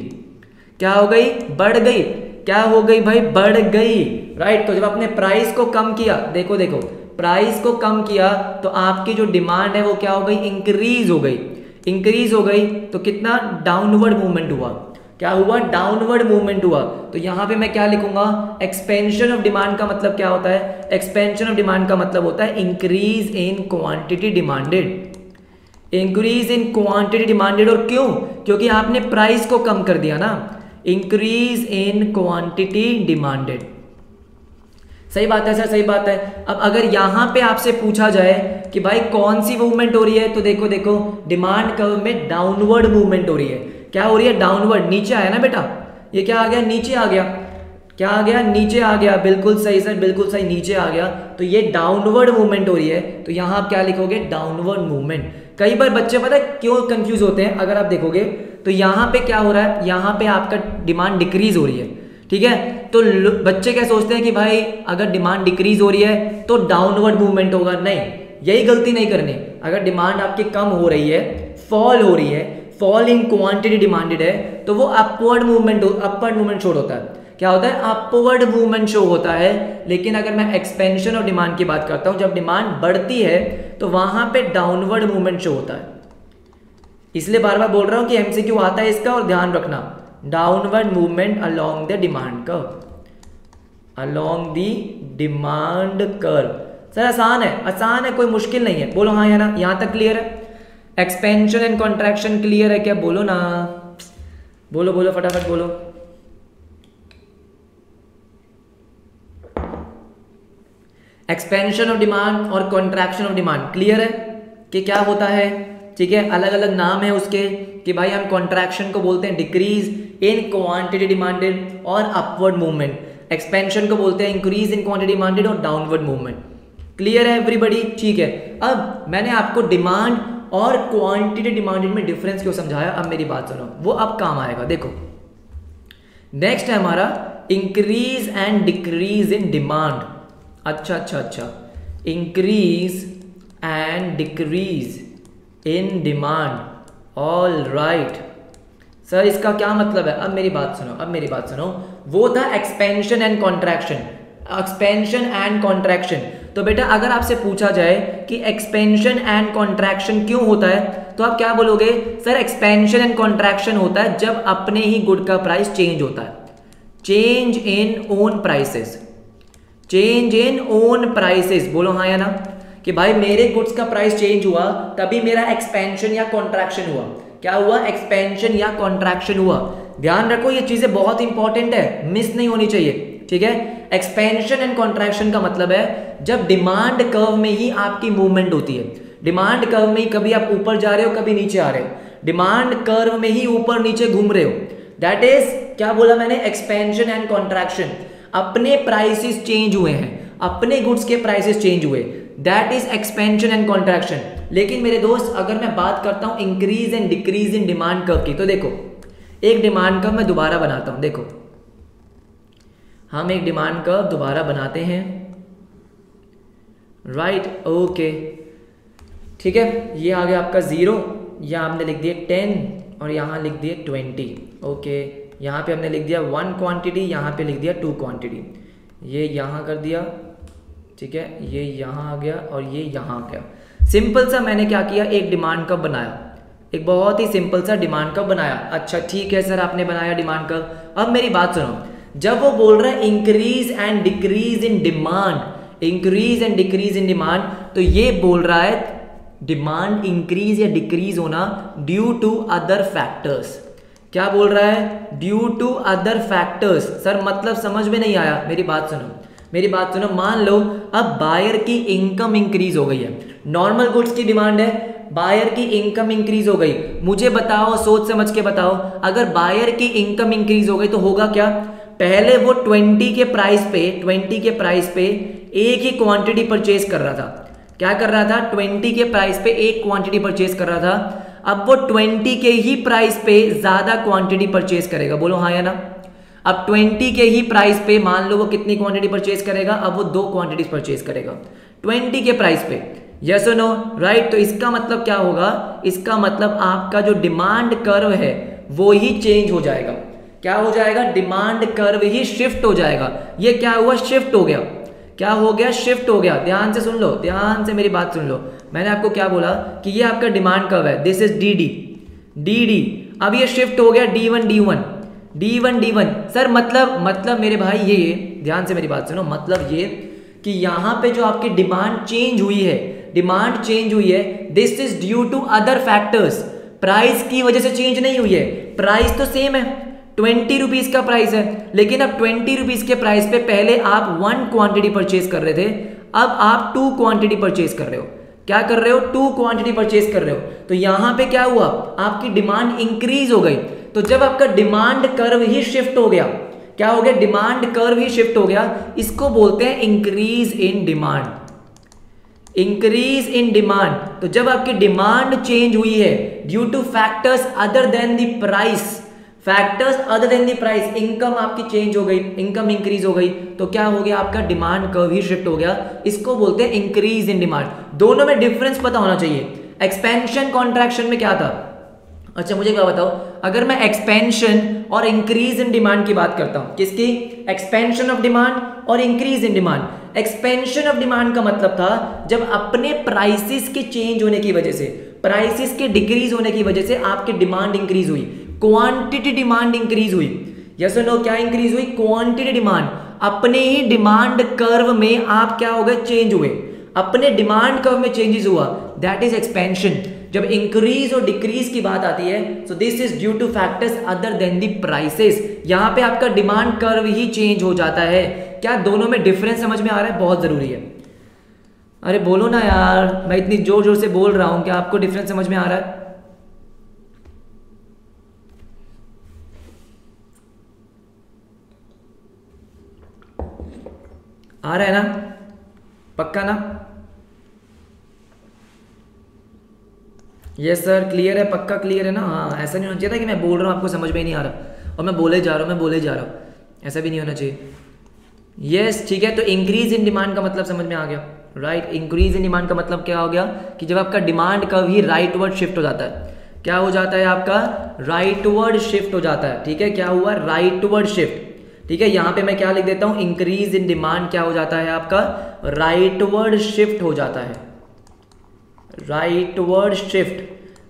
क्या हो गई, बढ़ गई, क्या हो गई भाई, बढ़ गई, राइट। तो जब आपने प्राइस को कम किया, देखो देखो प्राइस को कम किया तो आपकी जो डिमांड है वो क्या हो गई, इंक्रीज हो गई, इंक्रीज हो गई। तो कितना डाउनवर्ड मूवमेंट हुआ, क्या हुआ, डाउनवर्ड मूवमेंट हुआ। तो यहाँ पे मैं क्या लिखूंगा, एक्सपेंशन ऑफ डिमांड का मतलब क्या होता है, एक्सपेंशन ऑफ डिमांड का मतलब होता है increase in quantity demanded, increase in quantity demanded. और क्यों, क्योंकि आपने प्राइस को कम कर दिया ना, इंक्रीज इन क्वांटिटी डिमांडेड। सही बात है सर, सही बात है। अब अगर यहाँ पे आपसे पूछा जाए कि भाई कौन सी मूवमेंट हो रही है, तो देखो देखो डिमांड कर्व में डाउनवर्ड मूवमेंट हो रही है, क्या हो रही है, डाउनवर्ड, नीचे आया ना बेटा, ये क्या आ गया, नीचे आ गया, क्या आ गया, नीचे आ गया, बिल्कुल सही सर, बिल्कुल सही, नीचे आ गया। तो ये डाउनवर्ड मूवमेंट हो रही है, तो यहाँ आप क्या लिखोगे, डाउनवर्ड मूवमेंट। कई बार बच्चे पता है क्यों कंफ्यूज होते हैं, अगर आप देखोगे तो यहाँ पे क्या हो रहा है, यहाँ पे आपका डिमांड डिक्रीज हो रही है, ठीक है, तो बच्चे क्या सोचते हैं कि भाई अगर डिमांड डिक्रीज हो रही है तो डाउनवर्ड मूवमेंट होगा, नहीं, यही गलती नहीं करनी। अगर डिमांड आपकी कम हो रही है, फॉल हो रही है, फॉल इन क्वांटिटी डिमांडेड है, तो वो upward movement, upward movement show होता है, क्या होता है, अपवर्ड मूवमेंट शो होता है। लेकिन अगर मैं एक्सपेंशन ऑफ डिमांड की बात करता हूँ, जब डिमांड बढ़ती है तो वहाँ पे डाउनवर्ड मूवमेंट शो होता है। इसलिए बार बार बोल रहा हूँ कि एमसीक्यू आता है इसका, और ध्यान रखना downward movement along the demand curve, along the demand curve. Sir आसान है, आसान है, कोई मुश्किल नहीं है, बोलो हाँ या ना, यहाँ तक क्लियर है, एक्सपेंशन एंड कॉन्ट्रैक्शन क्लियर है क्या, बोलो ना, बोलो बोलो फटाफट बोलो। एक्सपेंशन ऑफ डिमांड और कॉन्ट्रैक्शन ऑफ डिमांड क्लियर है कि क्या होता है, ठीक है, अलग अलग नाम है उसके, कि भाई हम कॉन्ट्रैक्शन को बोलते हैं डिक्रीज इन क्वांटिटी डिमांडेड और अपवर्ड मूवमेंट, एक्सपेंशन को बोलते हैं इंक्रीज इन क्वांटिटी डिमांडेड और डाउनवर्ड मूवमेंट। क्लियर है एवरीबॉडी, ठीक है। अब मैंने आपको डिमांड और क्वांटिटी डिमांडेड में डिफरेंस क्यों समझाया, अब मेरी बात सुनो, वो अब काम आएगा। देखो नेक्स्ट है हमारा increase and decrease in demand, अच्छा, increase and decrease in demand, all right. Sir इसका क्या मतलब है, अब मेरी बात सुनो, अब मेरी बात सुनो, वो था expansion and contraction, expansion and contraction. तो बेटा अगर आपसे पूछा जाए कि एक्सपेंशन एंड कॉन्ट्रैक्शन क्यों होता है, तो आप क्या बोलोगे, सर एक्सपेंशन एंड कॉन्ट्रैक्शन होता है जब अपने ही गुड का प्राइस चेंज होता है, change in own prices, change in own prices, बोलो हाँ या ना, कि भाई मेरे गुड्स का प्राइस चेंज हुआ तभी मेरा एक्सपेंशन या कॉन्ट्रैक्शन हुआ, क्या हुआ, एक्सपेंशन या कॉन्ट्रैक्शन हुआ। ध्यान रखो ये चीज़ें बहुत इंपॉर्टेंट है, मिस नहीं होनी चाहिए, ठीक है। एक्सपेंशन एंड कॉन्ट्रैक्शन का मतलब है जब डिमांड कर्व में ही आपकी मूवमेंट होती है, डिमांड कर्व में ही कभी आप ऊपर जा रहे हो कभी नीचे आ रहे हो, डिमांड कर्व में ही ऊपर नीचे घूम रहे हो, दैट इज क्या बोला मैंने, एक्सपेंशन एंड कॉन्ट्रैक्शन। अपने प्राइसेस चेंज हुए हैं, अपने गुड्स के प्राइसेस चेंज हुए, that is expansion and contraction. लेकिन मेरे दोस्त अगर मैं बात करता हूँ increase and decrease in demand curve की, तो देखो एक डिमांड कर्व मैं दोबारा बनाता हूँ, देखो हम एक डिमांड कर्व दोबारा बनाते हैं, राइट, ओके, ठीक है। ये आ गया आपका 0, यहाँ आपने लिख दिए 10 और यहाँ लिख दिए 20, ओके, यहाँ पे हमने लिख दिया 1 क्वांटिटी, यहाँ पे लिख दिया 2 क्वांटिटी, ये यहाँ कर दिया, ठीक है, ये यहाँ आ गया और ये यहाँ आ गया। सिंपल सा मैंने क्या किया, एक डिमांड कर्व बनाया, एक बहुत ही सिंपल सा डिमांड कर्व बनाया। अच्छा ठीक है सर, आपने बनाया डिमांड कर्व, अब मेरी बात सुनो, जब वो बोल रहा है increase and decrease in demand, increase and decrease in demand, तो ये बोल रहा है डिमांड इंक्रीज या डिक्रीज होना ड्यू टू अदर फैक्टर्स। क्या बोल रहा है, due to other factors. Sir मतलब समझ में नहीं आया, मेरी बात सुनो, मेरी बात सुनो। मान लो अब बायर की इनकम इंक्रीज हो गई है, नॉर्मल गुड्स की डिमांड है, बायर की इनकम इंक्रीज हो गई। मुझे बताओ, सोच समझ के बताओ, अगर बायर की इनकम इंक्रीज हो गई तो होगा क्या, पहले वो 20 के प्राइस पे एक ही क्वांटिटी परचेज कर रहा था, क्या कर रहा था, 20 के प्राइस पे एक क्वांटिटी परचेज कर रहा था, अब वो 20 के ही प्राइस पे ज्यादा क्वांटिटी परचेज करेगा, बोलो हाँ या ना। अब 20 के ही प्राइस पे मान लो वो कितनी क्वांटिटी परचेज करेगा, अब वो 2 क्वांटिटीज परचेज करेगा 20 के प्राइस पे, यस और नो, राइट। तो इसका मतलब क्या होगा, इसका मतलब आपका जो डिमांड कर्व है वो ही चेंज हो जाएगा। क्या हो जाएगा, डिमांड कर्व ही शिफ्ट हो जाएगा। ये क्या हुआ, शिफ्ट हो गया, क्या हो गया, शिफ्ट हो गया। ध्यान से सुन लो, ध्यान से मेरी बात सुन लो, मैंने आपको क्या बोला कि ये आपका डिमांड कर्व है, this is D D, D D, अब ये शिफ्ट हो गया D one D one. Sir मतलब मेरे भाई ये ध्यान से मेरी बात सुनो, मतलब ये कि यहाँ पे जो आपकी डिमांड चेंज हुई है, डिमांड चेंज हुई है, this is due to other factors, price की वजह से चेंज नहीं हुई है, प्राइस तो सेम है, 20 रुपीज का प्राइस है, लेकिन अब 20 रुपीज के प्राइस पे पहले आप 1 क्वांटिटी परचेज कर रहे थे, अब आप 2 क्वांटिटी परचेज कर रहे हो, क्या कर रहे हो, 2 क्वांटिटी परचेज कर रहे हो। तो यहाँ पे क्या हुआ, आपकी डिमांड इंक्रीज हो गई। तो जब आपका डिमांड कर्व ही शिफ्ट हो गया, क्या हो गया, डिमांड कर्व ही शिफ्ट हो गया, इसको बोलते हैं increase in demand, increase in demand. तो जब आपकी डिमांड चेंज हुई है due to factors other than the price, factors other than the price, income आपकी चेंज हो गई, इनकम इंक्रीज हो गई, तो क्या हो गया, आपका डिमांड कर्व ही शिफ्ट हो गया, इसको बोलते हैं इंक्रीज इन डिमांड। दोनों में डिफरेंस पता होना चाहिए, एक्सपेंशन कॉन्ट्रैक्शन में क्या था। अच्छा मुझे क्या बताओ, अगर मैं एक्सपेंशन और इंक्रीज इन डिमांड की बात करता हूँ, किसकी, एक्सपेंशन ऑफ डिमांड और increase in demand. Expansion of demand का मतलब था जब अपने प्राइसेस के चेंज होने की वजह से, प्राइसेस के डिक्रीज होने की वजह से आपकी डिमांड इंक्रीज हुई, क्वांटिटी डिमांड इंक्रीज हुई, यस और नो, क्या इंक्रीज हुई, क्वांटिटी डिमांड। अपने ही डिमांड कर्व में आप क्या हो गए, चेंज हुए, अपने डिमांड कर्व में चेंजेस हुआ, दैट इज एक्सपेंशन। जब इंक्रीज और डिक्रीज की बात आती है, so this is due to factors other than the prices, यहाँ पे आपका डिमांड कर्व ही चेंज हो जाता है। क्या दोनों में डिफरेंस समझ में आ रहा है, बहुत जरूरी है। अरे बोलो ना यार, मैं इतनी जोर जोर से बोल रहा हूँ, क्या आपको डिफरेंस समझ में आ रहा है? आ रहा है ना, पक्का ना? यस सर, क्लियर है, पक्का क्लियर है ना? हाँ, ऐसा नहीं होना चाहिए था कि मैं बोल रहा हूँ आपको समझ में ही नहीं आ रहा और मैं बोले जा रहा हूँ, ऐसा भी नहीं होना चाहिए। यस ठीक है, तो इंक्रीज इन डिमांड का मतलब समझ में आ गया, राइट। इंक्रीज इन डिमांड का मतलब क्या हो गया कि जब आपका डिमांड कर्व ही राइटवर्ड शिफ्ट हो जाता है, क्या हो जाता है, आपका राइटवर्ड शिफ्ट हो जाता है, ठीक है। क्या हुआ, राइटवर्ड शिफ्ट, ठीक है। यहाँ पे मैं क्या लिख देता हूँ, इंक्रीज इन डिमांड क्या हो जाता है, आपका राइटवर्ड शिफ्ट हो जाता है, राइटवर्ड शिफ्ट।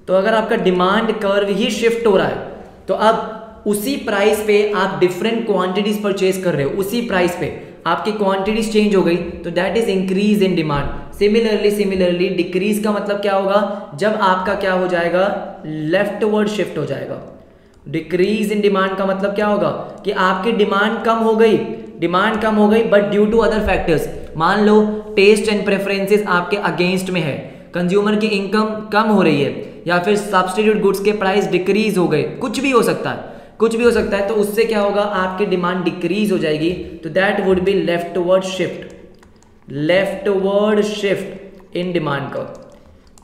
तो अगर आपका डिमांड कर्व ही शिफ्ट हो रहा है तो अब उसी प्राइस पे आप डिफरेंट क्वांटिटीज परचेज कर रहे हो, उसी प्राइस पे आपकी क्वांटिटीज चेंज हो गई, तो that is increase in demand. Similarly decrease का मतलब क्या होगा, जब आपका क्या हो जाएगा, लेफ्टवर्ड शिफ्ट हो जाएगा। डिक्रीज इन डिमांड का मतलब क्या होगा कि आपकी डिमांड कम हो गई, डिमांड कम हो गई, but due to other factors. मान लो टेस्ट एंड प्रेफरेंसेस आपके अगेंस्ट में है, कंज्यूमर की इनकम कम हो रही है, या फिर सब्सटीट्यूट गुड्स के प्राइस डिक्रीज हो गए, कुछ भी हो सकता है, कुछ भी हो सकता है। तो उससे क्या होगा, आपकी डिमांड डिक्रीज हो जाएगी, तो that would be leftward shift, leftward shift in demand का,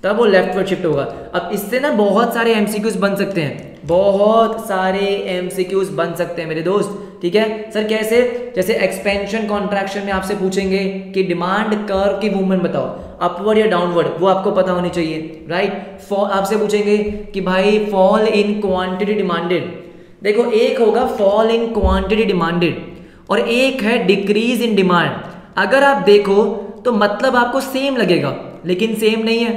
तब वो लेफ्टवर्ड शिफ्ट होगा। अब इससे ना बहुत सारे एमसीक्यूज बन सकते हैं, बहुत सारे एमसीक्यूज बन सकते हैं मेरे दोस्त, ठीक है। सर कैसे, जैसे एक्सपेंशन कॉन्ट्रैक्शन में आपसे पूछेंगे कि डिमांड कर्व की मूवमेंट बताओ, अपवर्ड या डाउनवर्ड, वो आपको पता होनी चाहिए, राइट। आपसे पूछेंगे कि भाई फॉल इन क्वांटिटी डिमांडेड, देखो एक होगा फॉल इन क्वांटिटी डिमांडेड और एक है डिक्रीज इन डिमांड। अगर आप देखो तो मतलब आपको सेम लगेगा लेकिन सेम नहीं है,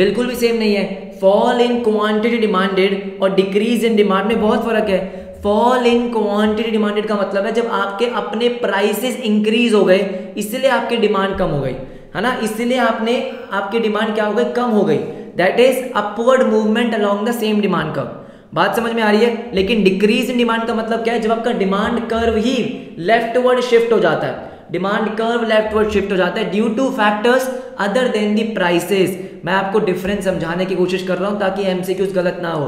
बिल्कुल भी सेम नहीं है। फॉल इन क्वांटिटी डिमांडेड और डिक्रीज इन डिमांड में बहुत फर्क है। फॉल इन क्वांटिटी डिमांडेड का मतलब है जब आपके अपने प्राइसेस इंक्रीज हो गए इसलिए आपकी डिमांड कम हो गई, है ना, इसलिए आपने आपकी डिमांड क्या हो गई, कम हो गई। That is upward movement along the same demand curve. बात समझ में आ रही है। लेकिन डिक्रीज इन डिमांड का मतलब क्या है, जब आपका डिमांड कर्व ही लेफ्टवर्ड शिफ्ट हो जाता है, डिमांड कर्व लेफ्टवर्ड शिफ्ट हो जाता है due to factors other than the prices. मैं आपको डिफरेंस समझाने की कोशिश कर रहा हूं ताकि एमसीक्यूज गलत ना हो।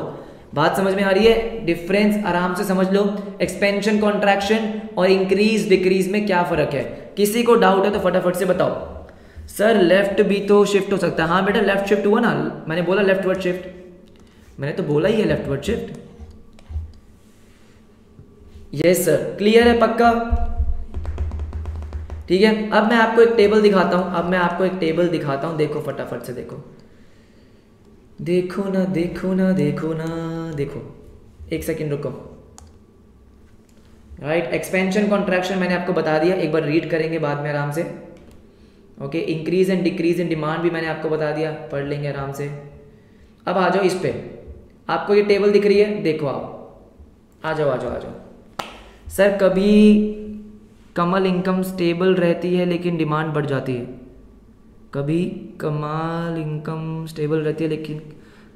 बात समझ में आ रही है। डिफरेंस आराम से समझ लो, एक्सपेंशन कॉन्ट्रैक्शन और इंक्रीज डिक्रीज में क्या फर्क है। किसी को डाउट है तो फटाफट से बताओ। सर लेफ्ट भी तो शिफ्ट हो सकता है। हाँ बेटा लेफ्ट शिफ्ट हुआ ना, मैंने बोला लेफ्टवर्ड शिफ्ट, मैंने तो बोला ही है leftward shift. Yes sir, clear है पक्का? ठीक है। अब मैं आपको एक टेबल दिखाता हूं, देखो फटाफट से देखो, देखो, एक सेकेंड रुको। राइट, एक्सपेंशन कॉन्ट्रैक्शन मैंने आपको बता दिया, एक बार रीड करेंगे बाद में आराम से। Okay, increase and decrease in demand भी मैंने आपको बता दिया, पढ़ लेंगे आराम से। अब आ जाओ इस पे, आपको ये टेबल दिख रही है, देखो आप आ जाओ। सर कभी कमल इनकम स्टेबल रहती है लेकिन डिमांड बढ़ जाती है, कभी कमाल इनकम स्टेबल रहती है लेकिन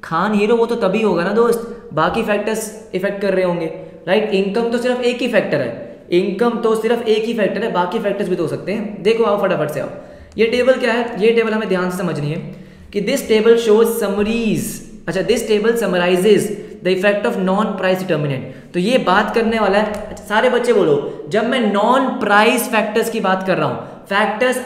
खान हीरो, वो तो तभी होगा ना दोस्त, बाकी फैक्टर्स इफेक्ट कर रहे होंगे। राइट, इनकम तो सिर्फ एक ही फैक्टर है, बाकी फैक्टर्स भी तो हो सकते हैं। देखो आओ फटाफट से आओ, ये टेबल क्या है, ये टेबल हमें ध्यान से समझनी है कि दिस टेबल शोज समरीज। अच्छा, this table summarises the effect of non price determinant. तो ये बात करने वाला है। सारे बच्चे बोलो, जब मैं नॉन प्राइस फैक्टर्स की बात कर रहा हूं, फैक्टर्स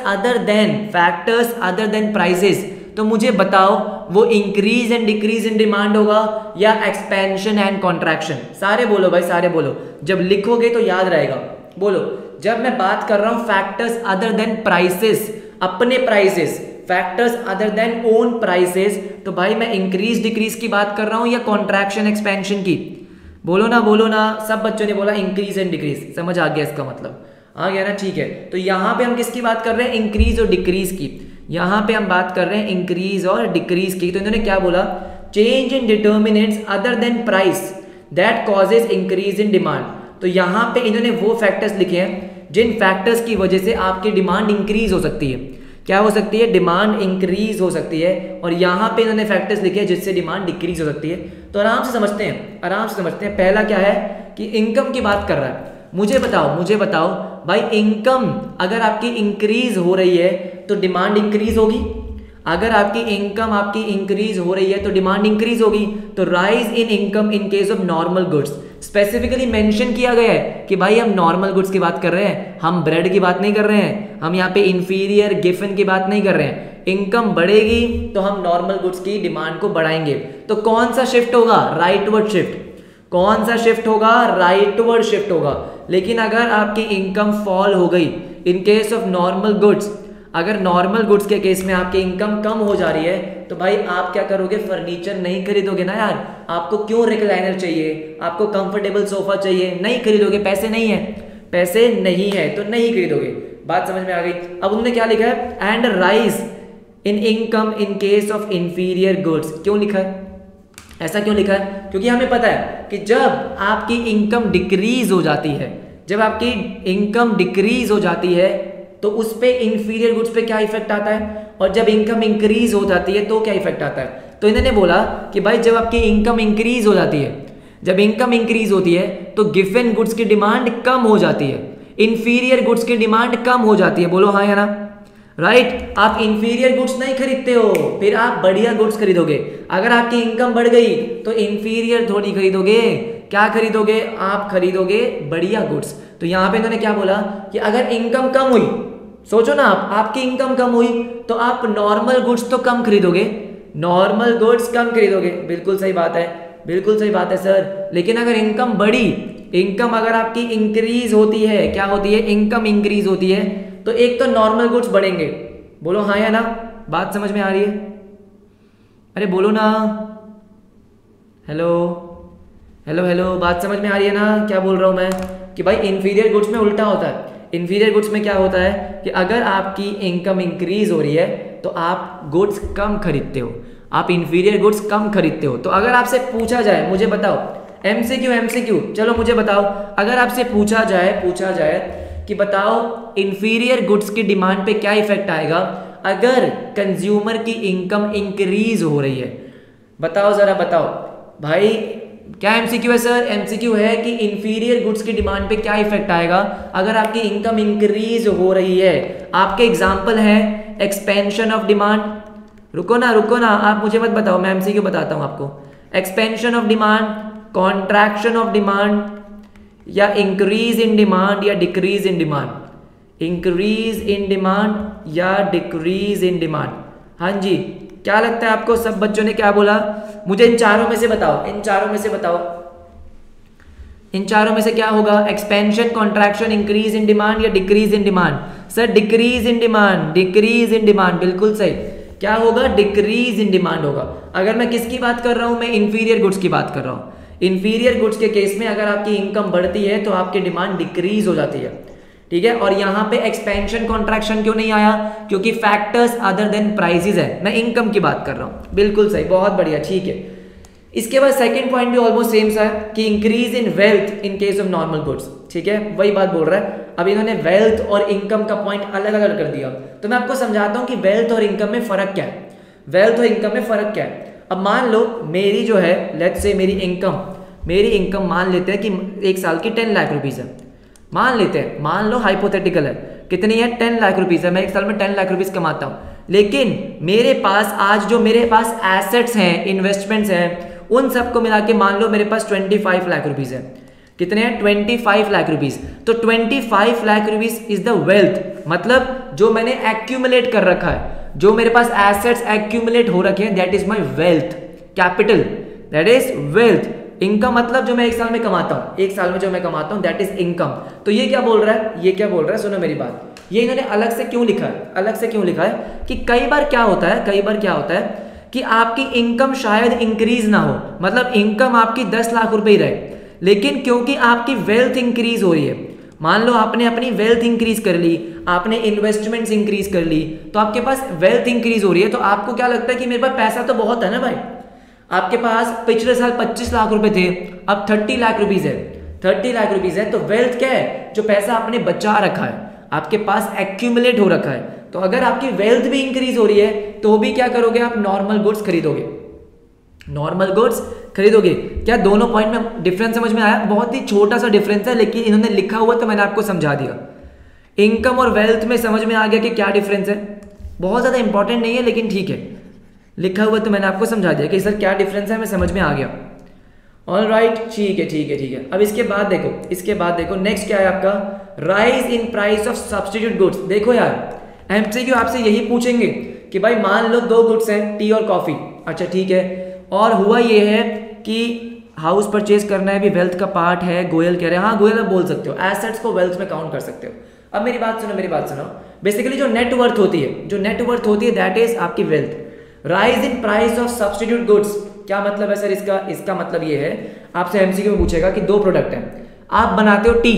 अदर देन प्राइसेस, तो मुझे बताओ वो increase and decrease in demand होगा या एक्सपेंशन एंड कॉन्ट्रैक्शन? सारे बोलो भाई, सारे बोलो, जब लिखोगे तो याद रहेगा। बोलो, जब मैं बात कर रहा हूं फैक्टर्स अदर देन प्राइसेस, अपने prices, factors other than own prices, तो भाई मैं इंक्रीज डिक्रीज की बात कर रहा हूं या कॉन्ट्रैक्शन एक्सपेंशन की? बोलो ना। सब बच्चों ने बोला इंक्रीज एंड डिक्रीज, समझ आ गया इसका मतलब, आ गया ना? ठीक है, तो यहाँ पे हम किसकी बात कर रहे हैं, इंक्रीज और डिक्रीज की। यहाँ पे हम बात कर रहे हैं इंक्रीज और डिक्रीज की। तो इन्होंने क्या बोला, change in determinants other than price that causes increase in demand. तो यहाँ पे इन्होंने वो फैक्टर्स लिखे हैं जिन फैक्टर्स की वजह से आपकी डिमांड इंक्रीज हो सकती है। क्या हो सकती है, डिमांड इंक्रीज हो सकती है। और यहाँ पे इन्होंने फैक्टर्स लिखे हैं जिससे डिमांड डिक्रीज हो सकती है। तो आराम से समझते हैं। पहला क्या है कि इनकम की बात कर रहा है। मुझे बताओ भाई, इनकम अगर आपकी इंक्रीज हो रही है तो डिमांड इंक्रीज होगी, अगर आपकी इनकम आपकी इंक्रीज हो रही है तो डिमांड इंक्रीज होगी। तो rise in income in case of normal goods, specifically mention किया गया है कि भाई हम नॉर्मल गुड्स की बात कर रहे हैं, हम ब्रेड की बात नहीं कर रहे हैं, हम यहाँ पे इंफीरियर गिफिन की बात नहीं कर रहे हैं। इनकम बढ़ेगी तो हम नॉर्मल गुड्स की डिमांड को बढ़ाएंगे। तो कौन सा शिफ्ट होगा, राइटवर्ड शिफ्ट। कौन सा शिफ्ट होगा, राइटवर्ड शिफ्ट होगा। लेकिन अगर आपकी इनकम फॉल हो गई in case of normal goods, अगर नॉर्मल गुड्स के केस में आपकी इनकम कम हो जा रही है तो भाई आप क्या करोगे, फर्नीचर नहीं खरीदोगे ना यार। आपको क्यों रिक्लाइनर चाहिए, आपको कंफर्टेबल सोफा चाहिए, नहीं खरीदोगे, पैसे नहीं है तो नहीं खरीदोगे। बात समझ में आ गई। अब उन्होंने क्या लिखा है, and rise in income in case of inferior goods. क्यों लिखा है, ऐसा क्यों लिखा है? क्योंकि हमें पता है कि जब आपकी इनकम डिक्रीज हो जाती है, तो उस पे इंफीरियर गुड्स पे क्या इफेक्ट आता है, और जब इनकम इंक्रीज हो जाती है तो क्या इफेक्ट आता है। तो इन्होंने बोला कि भाई जब आपकी इनकम इंक्रीज हो जाती है, तो गिफन गुड्स की डिमांड कम हो जाती है, इंफीरियर गुड्स की डिमांड कम हो जाती है। बोलो हाँ या ना? राइट, आप इंफीरियर गुड्स नहीं खरीदते हो, फिर आप बढ़िया गुड्स खरीदोगे। अगर आपकी इनकम बढ़ गई तो इंफीरियर थोड़ी खरीदोगे, क्या खरीदोगे, आप खरीदोगे बढ़िया गुड्स। तो यहाँ पे इन्होंने क्या बोला कि अगर इनकम कम हुई, सोचो ना आप, आपकी इनकम कम हुई तो आप नॉर्मल गुड्स तो कम खरीदोगे, बिल्कुल सही बात है, सर। लेकिन अगर इनकम बढ़ी, इनकम अगर आपकी इंक्रीज होती है, क्या होती है, इनकम इंक्रीज होती है, तो एक तो नॉर्मल गुड्स बढ़ेंगे। बोलो हाँ या ना? बात समझ में आ रही है? अरे बोलो ना, हेलो हेलो हेलो, बात समझ में आ रही है ना क्या बोल रहा हूँ मैं कि भाई इन्फीरियर गुड्स में उल्टा होता है। इन्फीरियर गुड्स में क्या होता है कि अगर आपकी इनकम इंक्रीज हो रही है तो आप गुड्स कम खरीदते हो, आप इन्फीरियर गुड्स कम खरीदते हो। तो अगर आपसे पूछा जाए, मुझे बताओ एमसीक्यू, चलो मुझे बताओ, अगर आपसे पूछा जाए कि बताओ इन्फीरियर गुड्स की डिमांड पे क्या इफेक्ट आएगा अगर कंज्यूमर की इनकम इंक्रीज हो रही है, बताओ ज़रा बताओ भाई, क्या एमसीक्यू है सर? एमसीक्यू है कि इन्फीरियर गुड्स की डिमांड पे क्या इफेक्ट आएगा अगर आपकी इनकम इंक्रीज हो रही है। आपके एग्जाम्पल हैं एक्सपेंशन ऑफ डिमांड, रुको ना आप मुझे मत बताओ, मैं एमसीक्यू बताता हूँ आपको। Expansion of demand, contraction of demand, या इंक्रीज इन डिमांड या decrease in demand. Increase in demand या डिक्रीज इन डिमांड, हाँ जी। क्या लगता है आपको सब बच्चों ने क्या बोला? मुझे इन चारों में से बताओ इन चारों में से क्या होगा? Expansion, contraction, increase in demand या decrease in demand. Sir decrease in demand बिल्कुल सही। क्या होगा? डिक्रीज इन डिमांड होगा। अगर मैं किसकी बात कर रहा हूँ? मैं इन्फीरियर गुड्स की बात कर रहा हूँ। इन्फीरियर गुड्स के केस में अगर आपकी इनकम बढ़ती है तो आपकी डिमांड डिक्रीज हो जाती है, ठीक है। और यहाँ पे एक्सपेंशन कॉन्ट्रैक्शन क्यों नहीं आया? क्योंकि फैक्टर्स अदर देन प्राइसेस है, मैं इनकम की बात कर रहा हूँ। बिल्कुल सही, बहुत बढ़िया, ठीक है। इसके बाद सेकंड पॉइंट भी ऑलमोस्ट सेम सा है कि increase in wealth in case of normal goods, ठीक है, वही बात बोल रहा है। अब इन्होंने वेल्थ और इनकम का पॉइंट अलग अलग कर दिया, तो मैं आपको समझाता हूँ कि वेल्थ और इनकम में फर्क क्या है, वेल्थ और इनकम में फर्क क्या है। अब मान लो मेरी जो है, लेट्स से मेरी इनकम मान लेते हैं कि एक साल की 10 लाख रुपीज़ है, मान लेते हैं, मान लो हाइपोथेटिकल है, कितनी है? 10 लाख रुपीज़ है। मैं एक साल में 10 लाख रुपीज़ कमाता हूँ, लेकिन मेरे पास आज जो मेरे पास एसेट्स हैं, इन्वेस्टमेंट्स हैं, उन सबको मिला के मान लो मेरे पास 25 लाख रुपीज़ है। कितने हैं? 25 लाख रुपीज़। तो 25 lakh rupees is the wealth, मतलब जो मैंने एक्यूमुलेट कर रखा है, जो मेरे पास एसेट्स एक्यूमुलेट हो रखे हैं, that is my wealth, capital that is wealth. Income मतलब जो मैं एक साल में कमाता हूँ, दैट इज इनकम। तो ये क्या बोल रहा है, सुनो मेरी बात। ये इन्होंने अलग से क्यों लिखा है कि कई बार क्या होता है कि आपकी इनकम शायद इंक्रीज ना हो, मतलब इनकम आपकी 10 लाख रुपये ही रहे, लेकिन क्योंकि आपकी वेल्थ इंक्रीज हो रही है, मान लो आपने अपनी वेल्थ इंक्रीज कर ली, आपने इन्वेस्टमेंट्स इंक्रीज कर ली, तो आपके पास वेल्थ इंक्रीज हो रही है, तो आपको क्या लगता है कि मेरे पास पैसा तो बहुत है ना भाई। आपके पास पिछले साल 25 लाख रुपए थे, अब 30 लाख रुपीज़ है। तो वेल्थ क्या है? जो पैसा आपने बचा रखा है, आपके पास एक्यूमुलेट हो रखा है। तो अगर आपकी वेल्थ भी इंक्रीज हो रही है तो भी क्या करोगे आप? नॉर्मल गुड्स खरीदोगे। क्या दोनों पॉइंट में डिफरेंस समझ में आया? बहुत ही छोटा सा डिफरेंस है, लेकिन इन्होंने लिखा हुआ तो मैंने आपको समझा दिया। इनकम और वेल्थ में समझ में आ गया कि क्या डिफरेंस है, बहुत ज़्यादा इंपॉर्टेंट नहीं है, लेकिन ठीक है, लिखा हुआ तो मैंने आपको समझा दिया कि सर क्या डिफरेंस है, मैं समझ में आ गया। ऑल राइट, ठीक है। अब इसके बाद देखो नेक्स्ट क्या है आपका? Rise in price of substitute goods. देखो यार, एमसीक्यू आपसे यही पूछेंगे कि भाई मान लो 2 गुड्स हैं, टी और कॉफ़ी, अच्छा ठीक है, और हुआ ये है कि हाउस परचेज करना है भी वेल्थ का पार्ट है, गोयल कह रहे हैं, हाँ गोयल आप बोल सकते हो, एसेट्स को वेल्थ में काउंट कर सकते हो। अब मेरी बात सुनो, बेसिकली जो नेटवर्थ होती है, दैट इज आपकी wealth. Rise in price of substitute goods, क्या मतलब है सर इसका मतलब ये है, आपसे एमसीक्यू में पूछेगा कि 2 प्रोडक्ट हैं, आप बनाते हो टी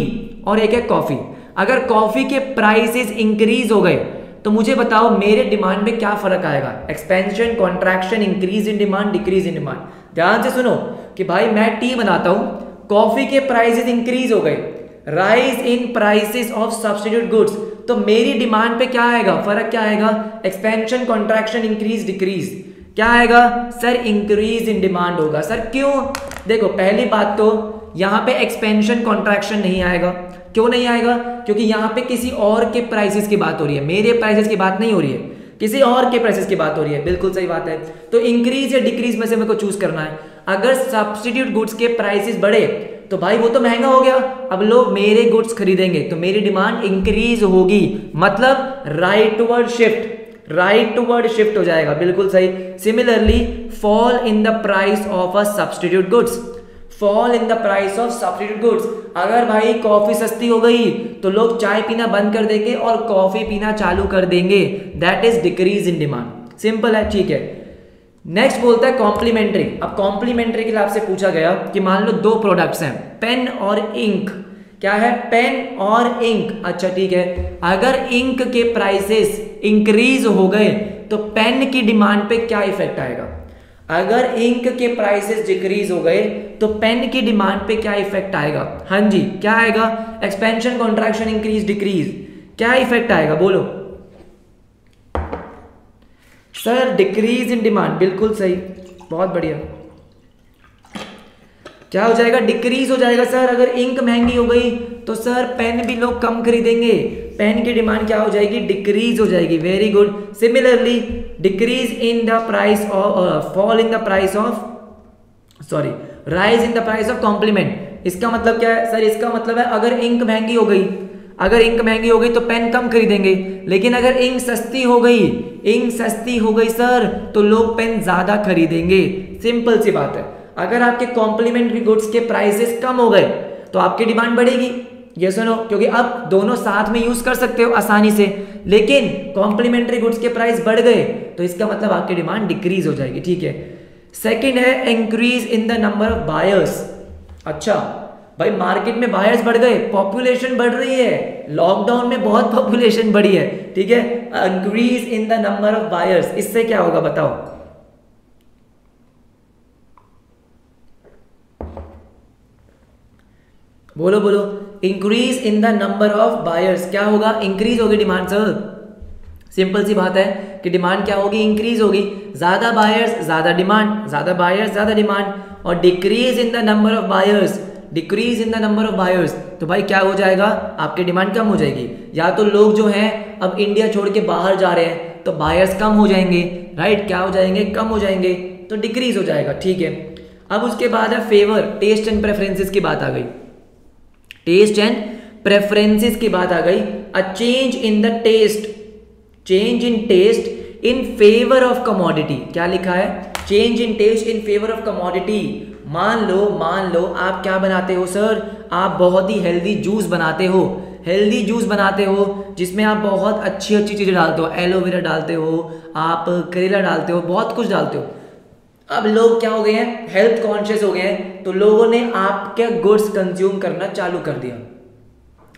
और एक है कॉफ़ी, अगर कॉफ़ी के प्राइसेस इंक्रीज हो गए तो मुझे बताओ मेरे डिमांड में क्या फर्क आएगा? Expansion, contraction, increase in demand, decrease in demand. ध्यान से सुनो कि भाई मैं टी बनाता हूँ, कॉफी के प्राइसेस इंक्रीज हो गए, rise in prices of substitute goods, तो मेरी डिमांड पे क्या आएगा, फर्क क्या आएगा? एक्सपेंशन, कॉन्ट्रैक्शन, इंक्रीज, डिक्रीज, क्या आएगा सर? इंक्रीज इन डिमांड होगा। सर क्यों? देखो पहली बात तो यहाँ पे एक्सपेंशन कॉन्ट्रैक्शन नहीं आएगा, क्यों नहीं आएगा? क्योंकि यहाँ पे किसी और के प्राइसेस की बात हो रही है, मेरे प्राइसेस की बात नहीं हो रही है, किसी और के प्राइसेस की बात हो रही है, बिल्कुल सही बात है। तो इंक्रीज या डिक्रीज में से मेरे को चूज करना है। अगर सब्सटीट्यूट गुड्स के प्राइसेस बढ़े तो भाई वो तो महंगा हो गया, अब लोग मेरे गुड्स खरीदेंगे तो मेरी डिमांड इंक्रीज होगी, मतलब राइट टूवर्ड शिफ्ट हो जाएगा, बिल्कुल सही। Similarly fall in the price of a substitute goods, fall in the price of substitute goods, अगर भाई कॉफ़ी सस्ती हो गई तो लोग चाय पीना बंद कर देंगे और कॉफ़ी पीना चालू कर देंगे, that is decrease in demand, simple है, ठीक है। नेक्स्ट बोलता है कॉम्प्लीमेंट्री। अब कॉम्प्लीमेंट्री के लिए आपसे पूछा गया कि मान लो दो प्रोडक्ट्स हैं, पेन और इंक। क्या है? पेन और इंक। अच्छा ठीक है, अगर इंक के प्राइसेस इंक्रीज हो गए तो पेन की डिमांड पे क्या इफेक्ट आएगा? अगर इंक के प्राइसेस डिक्रीज हो गए तो पेन की डिमांड पे क्या इफेक्ट आएगा? हाँ जी, क्या आएगा? एक्सपेंशन, कॉन्ट्रैक्शन, इंक्रीज, डिक्रीज, क्या इफेक्ट आएगा बोलो? सर डिक्रीज इन डिमांड, बिल्कुल सही, बहुत बढ़िया। क्या हो जाएगा? डिक्रीज हो जाएगा। सर अगर इंक महंगी हो गई तो सर पेन भी लोग कम खरीदेंगे, पेन की डिमांड क्या हो जाएगी? डिक्रीज हो जाएगी। Very good. Similarly decrease in the price of, fall in the price of, sorry rise in the price of complement. इसका मतलब क्या है सर? इसका मतलब है अगर इंक महंगी हो गई, अगर इंक महंगी हो गई तो पेन कम खरीदेंगे, लेकिन अगर इंक सस्ती हो गई, इंक सस्ती हो गई सर तो लोग पेन ज़्यादा खरीदेंगे। सिंपल सी बात है, अगर आपके कॉम्प्लीमेंट्री गुड्स के प्राइसेस कम हो गए तो आपकी डिमांड बढ़ेगी, ये सुनो, क्योंकि अब दोनों साथ में यूज़ कर सकते हो आसानी से। लेकिन कॉम्प्लीमेंट्री गुड्स के प्राइस बढ़ गए तो इसका मतलब आपकी डिमांड डिक्रीज हो जाएगी। ठीक है, सेकेंड है increase in the number of buyers. अच्छा भाई मार्केट में बायर्स बढ़ गए, पॉपुलेशन बढ़ रही है, लॉकडाउन में बहुत पॉपुलेशन बढ़ी है, ठीक है, increase in the number of buyers, इससे क्या होगा बताओ? बोलो बोलो, increase in the number of buyers, क्या होगा? इंक्रीज होगी डिमांड सर। सिंपल सी बात है कि डिमांड क्या होगी? इंक्रीज होगी। ज्यादा बायर्स ज्यादा डिमांड, ज्यादा बायर्स ज्यादा डिमांड। और decrease in the number of buyers, decrease in the number of buyers, तो भाई क्या हो जाएगा? आपकी डिमांड कम हो जाएगी। या तो लोग जो हैं अब इंडिया छोड़ के बाहर जा रहे हैं तो बायर्स कम हो जाएंगे, राइट, क्या हो जाएंगे? कम हो जाएंगे, तो डिक्रीज हो जाएगा। ठीक है, अब उसके बाद है फेवर, टेस्ट एंड प्रेफरेंसेस की बात आ गई, टेस्ट एंड प्रेफरेंसेस की बात आ गई। A change in the taste, change in taste in favour of commodity. क्या लिखा है? Change in taste in favour of commodity. मान लो आप क्या बनाते हो सर? आप बहुत ही हेल्दी जूस बनाते हो, हेल्दी जूस बनाते हो जिसमें आप बहुत अच्छी अच्छी चीज़ें डालते हो, एलोवेरा डालते हो, आप करेला डालते हो, बहुत कुछ डालते हो। अब लोग क्या हो गए हैं? हेल्थ कॉन्शियस हो गए हैं, तो लोगों ने आपके गुड्स कंज्यूम करना चालू कर दिया,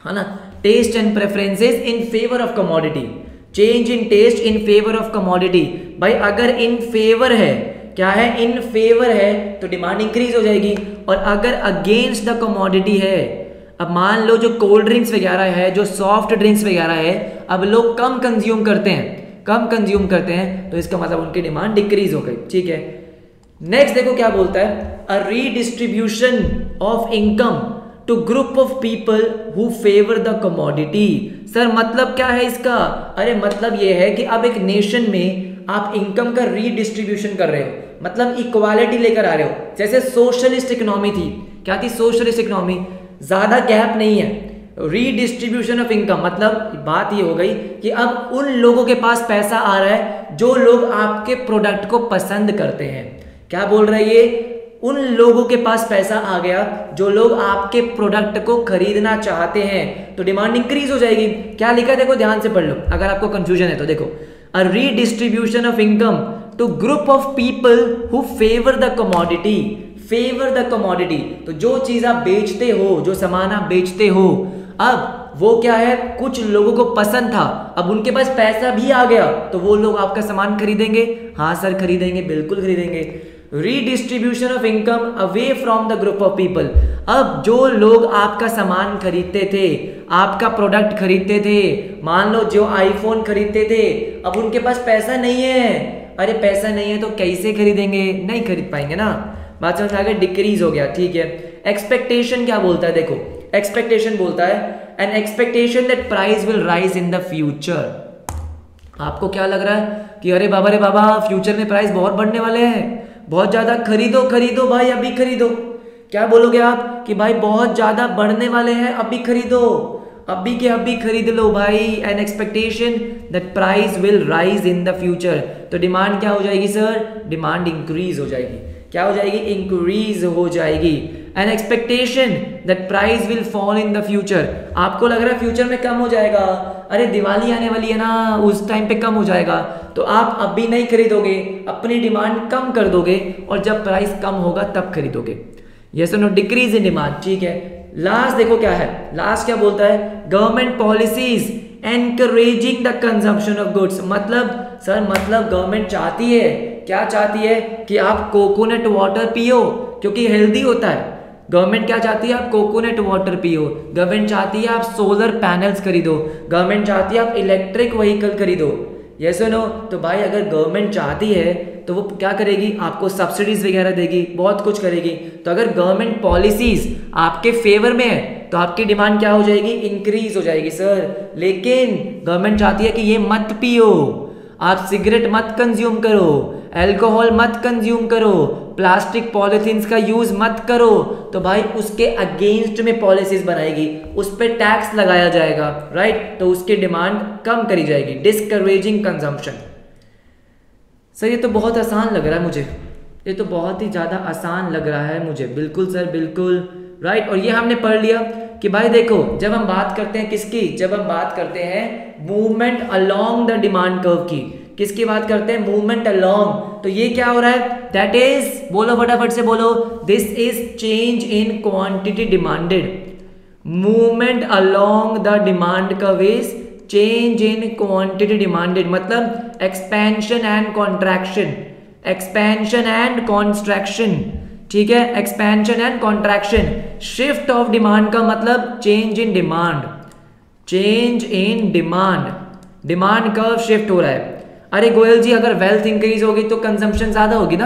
है ना? Taste and preferences in favour of commodity, change in taste in favour of commodity. भाई अगर इन फेवर है, क्या है? इन फेवर है, तो डिमांड इंक्रीज हो जाएगी। और अगर अगेंस्ट द कमोडिटी है, अब मान लो जो कोल्ड ड्रिंक्स वगैरह है, जो सॉफ्ट ड्रिंक्स वगैरह है, अब लोग कम कंज्यूम करते हैं, कम कंज्यूम करते हैं, तो इसका मतलब उनकी डिमांड डिक्रीज हो गई। ठीक है, नेक्स्ट देखो क्या बोलता है, a redistribution of income to group of people who favour the commodity. Sir मतलब क्या है इसका? अरे मतलब ये है कि अब एक नेशन में आप इनकम का रीडिस्ट्रीब्यूशन कर रहे हो, मतलब इक्वालिटी लेकर आ रहे हो। जैसे सोशलिस्ट इकोनॉमी थी, क्या थी? सोशलिस्ट इकोनॉमी, ज़्यादा गैप नहीं है। रीडिस्ट्रीब्यूशन ऑफ इनकम मतलब बात ये हो गई कि अब उन लोगों के पास पैसा आ रहा है जो लोग आपके प्रोडक्ट को पसंद करते हैं। क्या बोल रहा है ये? उन लोगों के पास पैसा आ गया जो लोग आपके प्रोडक्ट को खरीदना चाहते हैं, तो डिमांड इंक्रीज हो जाएगी। क्या लिखा है देखो, ध्यान से पढ़ लो अगर आपको कंफ्यूजन है तो। देखो, a redistribution of income to group of people who favor the commodity, favor the commodity, तो जो चीज़ आप बेचते हो, जो सामान आप बेचते हो, अब वो क्या है? कुछ लोगों को पसंद था, अब उनके पास पैसा भी आ गया तो वो लोग आपका सामान खरीदेंगे। हाँ सर खरीदेंगे, बिल्कुल खरीदेंगे। Redistribution of income away from the group of people, अब जो लोग आपका सामान खरीदते थे, आपका प्रोडक्ट खरीदते थे, मान लो जो आईफोन खरीदते थे, अब उनके पास पैसा नहीं है। अरे पैसा नहीं है तो कैसे खरीदेंगे? नहीं खरीद पाएंगे ना, बात समझ आगे, डिक्रीज हो गया। ठीक है, एक्सपेक्टेशन क्या बोलता है देखो, एक्सपेक्टेशन बोलता है an expectation that price will rise in the future. आपको क्या लग रहा है कि अरे बाबा रे बाबा फ्यूचर में प्राइस बहुत बढ़ने वाले हैं, बहुत ज़्यादा खरीदो खरीदो भाई अभी खरीदो। क्या बोलोगे आप कि भाई बहुत ज़्यादा बढ़ने वाले हैं, अभी खरीदो, अभी के अभी खरीद लो भाई। An expectation that price will rise in the future, तो डिमांड क्या हो जाएगी सर? डिमांड इंक्रीज हो जाएगी। क्या हो जाएगी? इंक्रीज हो जाएगी। An expectation that price will fall in the future. आपको लग रहा है फ्यूचर में कम हो जाएगा, अरे दिवाली आने वाली है ना, उस टाइम पे कम हो जाएगा, तो आप अभी नहीं खरीदोगे, अपनी डिमांड कम कर दोगे और जब प्राइस कम होगा तब खरीदोगे। यस और नो, डिक्रीज इन डिमांड, ठीक है। लास्ट देखो क्या है, लास्ट क्या बोलता है, government policies encouraging the consumption of goods. मतलब सर, मतलब गवर्नमेंट चाहती है, क्या चाहती है कि आप कोकोनट वाटर पियो क्योंकि हेल्दी होता है। गवर्नमेंट क्या चाहती है, आप कोकोनट वाटर पियो। गवर्नमेंट चाहती है आप सोलर पैनल्स खरीदो। गवर्नमेंट चाहती है आप इलेक्ट्रिक व्हीकल खरीदो। यस और नो, तो भाई अगर गवर्नमेंट चाहती है तो वो क्या करेगी, आपको सब्सिडीज वगैरह देगी, बहुत कुछ करेगी। तो अगर गवर्नमेंट पॉलिसीज आपके फेवर में है तो आपकी डिमांड क्या हो जाएगी, इंक्रीज हो जाएगी। सर लेकिन गवर्नमेंट चाहती है कि ये मत पियो, आप सिगरेट मत कंज्यूम करो, एल्कोहल मत कंज्यूम करो, प्लास्टिक पॉलिथीन्स का यूज मत करो, तो भाई उसके अगेंस्ट में पॉलिसीज बनाएगी, उस पर टैक्स लगाया जाएगा, राइट, तो उसकी डिमांड कम करी जाएगी। Discouraging consumption. सर ये तो बहुत आसान लग रहा है मुझे, ये तो बहुत ही ज़्यादा आसान लग रहा है मुझे। बिल्कुल सर, बिल्कुल राइट। और ये हमने पढ़ लिया कि भाई देखो, जब हम बात करते हैं किसकी, जब हम बात करते हैं movement along the demand curve की, किसकी बात करते हैं, मूवमेंट अलोंग, तो ये क्या हो रहा है, दैट इज, बोलो फटाफट से बोलो, this is change in quantity demanded. Movement along the demand curve is change in quantity demanded, मतलब expansion and contraction, expansion and construction, ठीक है, expansion and contraction. Shift of demand का मतलब change in demand, change in demand, demand curve shift हो रहा है। अरे गोयल जी, अगर वेल्थ इंक्रीज होगी तो कंजम्पशन ज्यादा होगी ना,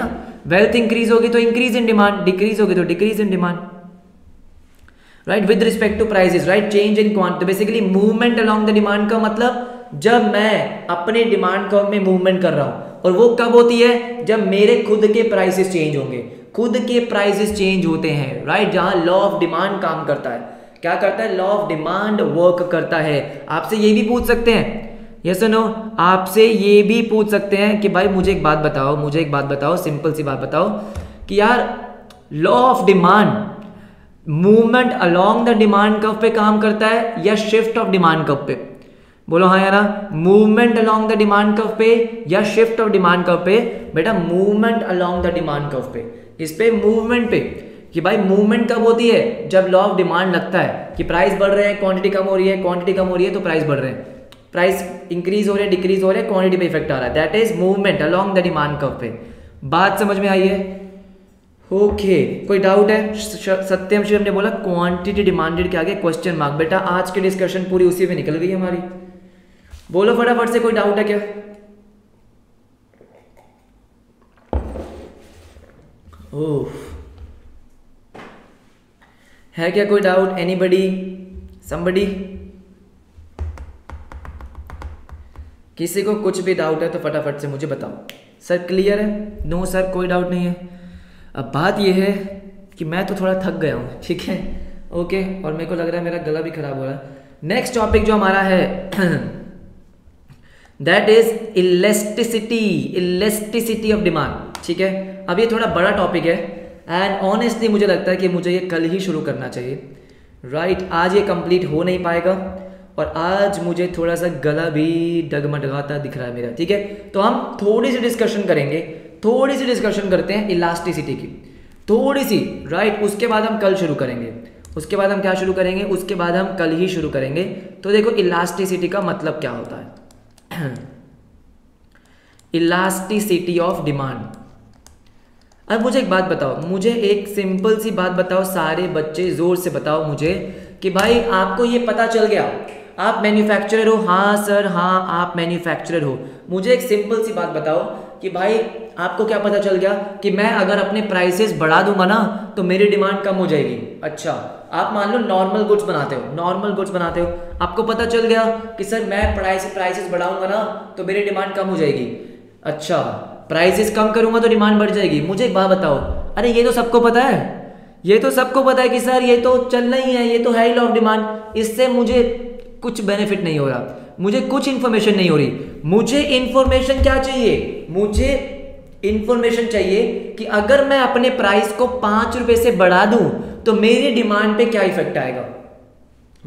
वेल्थ इंक्रीज होगी तो इंक्रीज इन डिमांड, डिक्रीज होगी तो decrease in demand, right, with respect to prices, right, change in quantity. Basically movement along the demand का मतलब जब मैं अपने डिमांड कर्व में मूवमेंट कर रहा हूं, और वो कब होती है, जब मेरे खुद के प्राइसेस चेंज होंगे, खुद के प्राइसेस चेंज होते हैं, राइट, जहां लॉ ऑफ डिमांड काम करता है। क्या करता है, लॉ ऑफ डिमांड वर्क करता है। आपसे ये भी पूछ सकते हैं, यस और नो, आपसे ये भी पूछ सकते हैं कि भाई मुझे एक बात बताओ, मुझे एक बात बताओ, सिंपल सी बात बताओ कि यार law of demand movement along the demand curve पे काम करता है या शिफ्ट ऑफ डिमांड कर्व पे, बोलो हाँ यार, movement along the demand curve पे या शिफ्ट ऑफ डिमांड कर्व पे। बेटा movement along the demand curve पे, इस पे मूवमेंट पे, कि भाई मूवमेंट कब होती है, जब लॉ ऑफ डिमांड लगता है कि प्राइस बढ़ रहे हैं, क्वांटिटी कम हो रही है, क्वांटिटी कम हो रही है तो प्राइस बढ़ रहे हैं, प्राइस इंक्रीज हो रहे हैं, डिक्रीज हो रहे हैं, क्वांटिटी पे इफेक्ट आ रहा है, that is movement along the demand curve पे। बात समझ में आई है? ओके, कोई डाउट है? सत्यम शिवम ने बोला क्वांटिटी डिमांडेड के आगे क्वेश्चन मार्क। बेटा आज की डिस्कशन पूरी उसी में निकल रही है हमारी। बोलो फटाफट से, कोई डाउट है क्या? है क्या कोई डाउट? एनीबडी, समबडी, किसी को कुछ भी डाउट है तो फटाफट से मुझे बताओ। सर क्लियर है? नो सर, कोई डाउट नहीं है। अब बात यह है कि मैं तो थोड़ा थक गया हूँ, ठीक है, ओके, और मेरे को लग रहा है मेरा गला भी खराब हो रहा है। नेक्स्ट टॉपिक जो हमारा है that is elasticity, elasticity of demand, ठीक है। अब ये थोड़ा बड़ा टॉपिक है एंड ऑनेस्टली मुझे लगता है कि मुझे ये कल ही शुरू करना चाहिए, राइट, आज ये कंप्लीट हो नहीं पाएगा और आज मुझे थोड़ा सा गला भी डगमगाता दिख रहा है मेरा, ठीक है, तो हम थोड़ी सी डिस्कशन करेंगे, थोड़ी सी डिस्कशन करते हैं इलास्टिसिटी की, थोड़ी सी, राइट, उसके बाद हम कल शुरू करेंगे, उसके बाद हम क्या शुरू करेंगे, उसके बाद हम कल ही शुरू करेंगे। तो देखो इलास्टिसिटी का मतलब क्या होता है, इलास्टिसिटी ऑफ डिमांड। अब मुझे एक बात बताओ, मुझे एक सिंपल सी बात बताओ, सारे बच्चे जोर से बताओ मुझे कि भाई आपको ये पता चल गया आप मैन्युफैक्चरर हो, हाँ सर हाँ आप मैन्युफैक्चरर हो। मुझे एक सिंपल सी बात बताओ कि भाई आपको क्या पता चल गया कि मैं अगर अपने प्राइसेस बढ़ा दूंगा ना तो मेरी डिमांड कम हो जाएगी। अच्छा, आप मान लो नॉर्मल गुड्स बनाते हो, नॉर्मल गुड्स बनाते हो, आपको पता चल गया कि सर मैं प्राइसेस बढ़ाऊंगा ना तो मेरी डिमांड कम हो जाएगी। अच्छा, प्राइसेस कम करूंगा तो डिमांड बढ़ जाएगी। मुझे एक बात बताओ, अरे ये तो सबको पता है, ये तो सबको पता है कि सर ये तो चलना ही है, ये तो है ही लॉ ऑफ डिमांड, इससे मुझे कुछ बेनिफिट नहीं हो रहा, मुझे कुछ इन्फॉर्मेशन नहीं हो रही। मुझे इन्फॉर्मेशन क्या चाहिए, मुझे इन्फॉर्मेशन चाहिए कि अगर मैं अपने प्राइस को 5 रुपए से बढ़ा दूं तो मेरी डिमांड पे क्या इफेक्ट आएगा?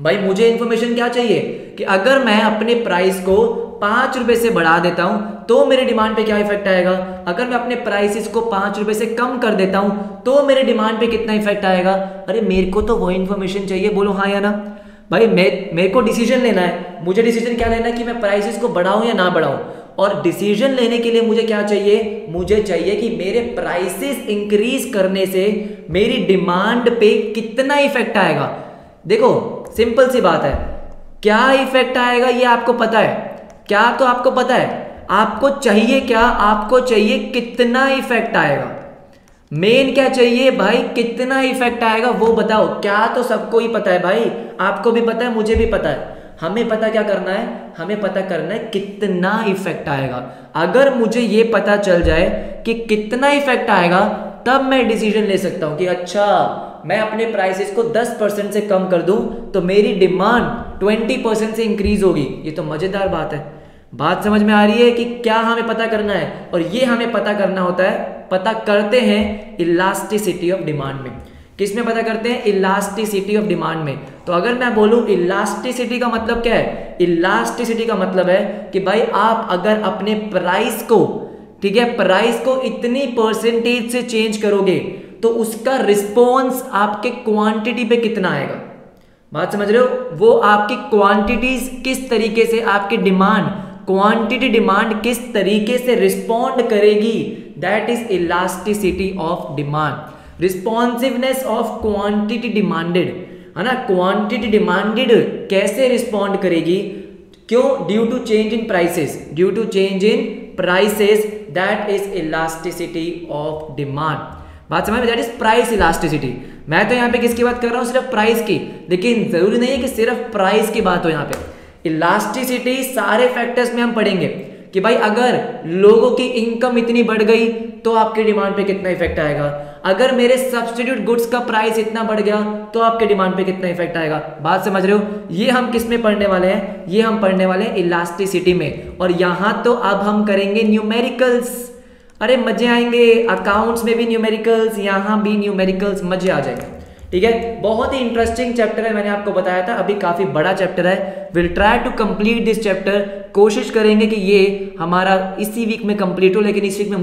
भाई मुझे इंफॉर्मेशन क्या चाहिए कि अगर मैं अपने प्राइस को 5 रुपए से बढ़ा देता हूं तो मेरे डिमांड पे क्या इफेक्ट आएगा, अगर मैं अपने प्राइसेस को 5 रुपए से कम कर देता हूं तो मेरे डिमांड पे कितना इफेक्ट आएगा। अरे मेरे को तो वो इन्फॉर्मेशन चाहिए, बोलो हाँ या ना। भाई मेरे को डिसीजन लेना है, मुझे डिसीजन क्या लेना है कि मैं प्राइसेस को बढ़ाऊं या ना बढ़ाऊं, और डिसीजन लेने के लिए मुझे क्या चाहिए, मुझे चाहिए कि मेरे प्राइसेस इंक्रीज करने से मेरी डिमांड पे कितना इफेक्ट आएगा। देखो सिंपल सी बात है, क्या इफेक्ट आएगा ये आपको पता है क्या? तो आपको पता है आपको चाहिए क्या, आपको चाहिए कितना इफेक्ट आएगा। मेन क्या चाहिए भाई, कितना इफेक्ट आएगा वो बताओ। क्या तो सबको ही पता है भाई, आपको भी पता है मुझे भी पता है। हमें पता क्या करना है, हमें पता करना है कितना इफेक्ट आएगा। अगर मुझे ये पता चल जाए कि कितना इफेक्ट आएगा तब मैं डिसीजन ले सकता हूँ कि अच्छा मैं अपने प्राइसेस को 10% से कम कर दूँ तो मेरी डिमांड 20% से इंक्रीज होगी। ये तो मज़ेदार बात है, बात समझ में आ रही है कि क्या हमें पता करना है, और ये हमें पता करना होता है, पता करते हैं इलास्टिसिटी ऑफ डिमांड में। किसमें पता करते हैं? इलास्टिसिटी ऑफ डिमांड में। तो अगर मैं बोलूं इलास्टिसिटी का मतलब क्या है, इलास्टिसिटी का मतलब है कि भाई आप अगर अपने प्राइस को, ठीक है, प्राइस को इतनी परसेंटेज से चेंज करोगे तो उसका रिस्पॉन्स आपके क्वांटिटी पे कितना आएगा। बात समझ रहे हो, वो आपकी क्वांटिटीज किस तरीके से, आपकी डिमांड क्वांटिटी डिमांड किस तरीके से रिस्पॉन्ड करेगी, that is elasticity of demand. Responsiveness of quantity demanded, है ना, क्वांटिटी डिमांडेड कैसे रिस्पॉन्ड करेगी, क्यों, due to change in prices, due to change in prices, that is elasticity of demand. बात समझ में, दैट इज प्राइस इलास्टिसिटी। मैं तो यहाँ पे किसकी बात कर रहा हूँ, सिर्फ प्राइस की, लेकिन जरूरी नहीं है कि सिर्फ प्राइस की बात हो। यहाँ पे इलास्टिसिटी सारे फैक्टर्स में हम पढ़ेंगे कि भाई अगर लोगों की इनकम इतनी बढ़ गई तो आपकी डिमांड पे कितना इफेक्ट आएगा, अगर मेरे सब्स्टिट्यूट गुड्स का प्राइस इतना बढ़ गया तो आपके डिमांड पे कितना इफेक्ट आएगा। बात समझ रहे हो, ये हम किस में पढ़ने वाले हैं, ये हम पढ़ने वाले हैं इलास्टिसिटी में। और यहाँ तो अब हम करेंगे न्यूमेरिकल्स, अरे मजे आएंगे, अकाउंट्स में भी न्यूमेरिकल्स, यहाँ भी न्यूमेरिकल्स, मजे आ जाएंगे। ठीक है, बहुत ही इंटरेस्टिंग चैप्टर है, मैंने आपको बताया था, अभी काफ़ी बड़ा चैप्टर है। Will try to complete this chapter, कोशिश करेंगे कि ये हमारा इसी वीक में कंप्लीट हो, लेकिन इस वीक में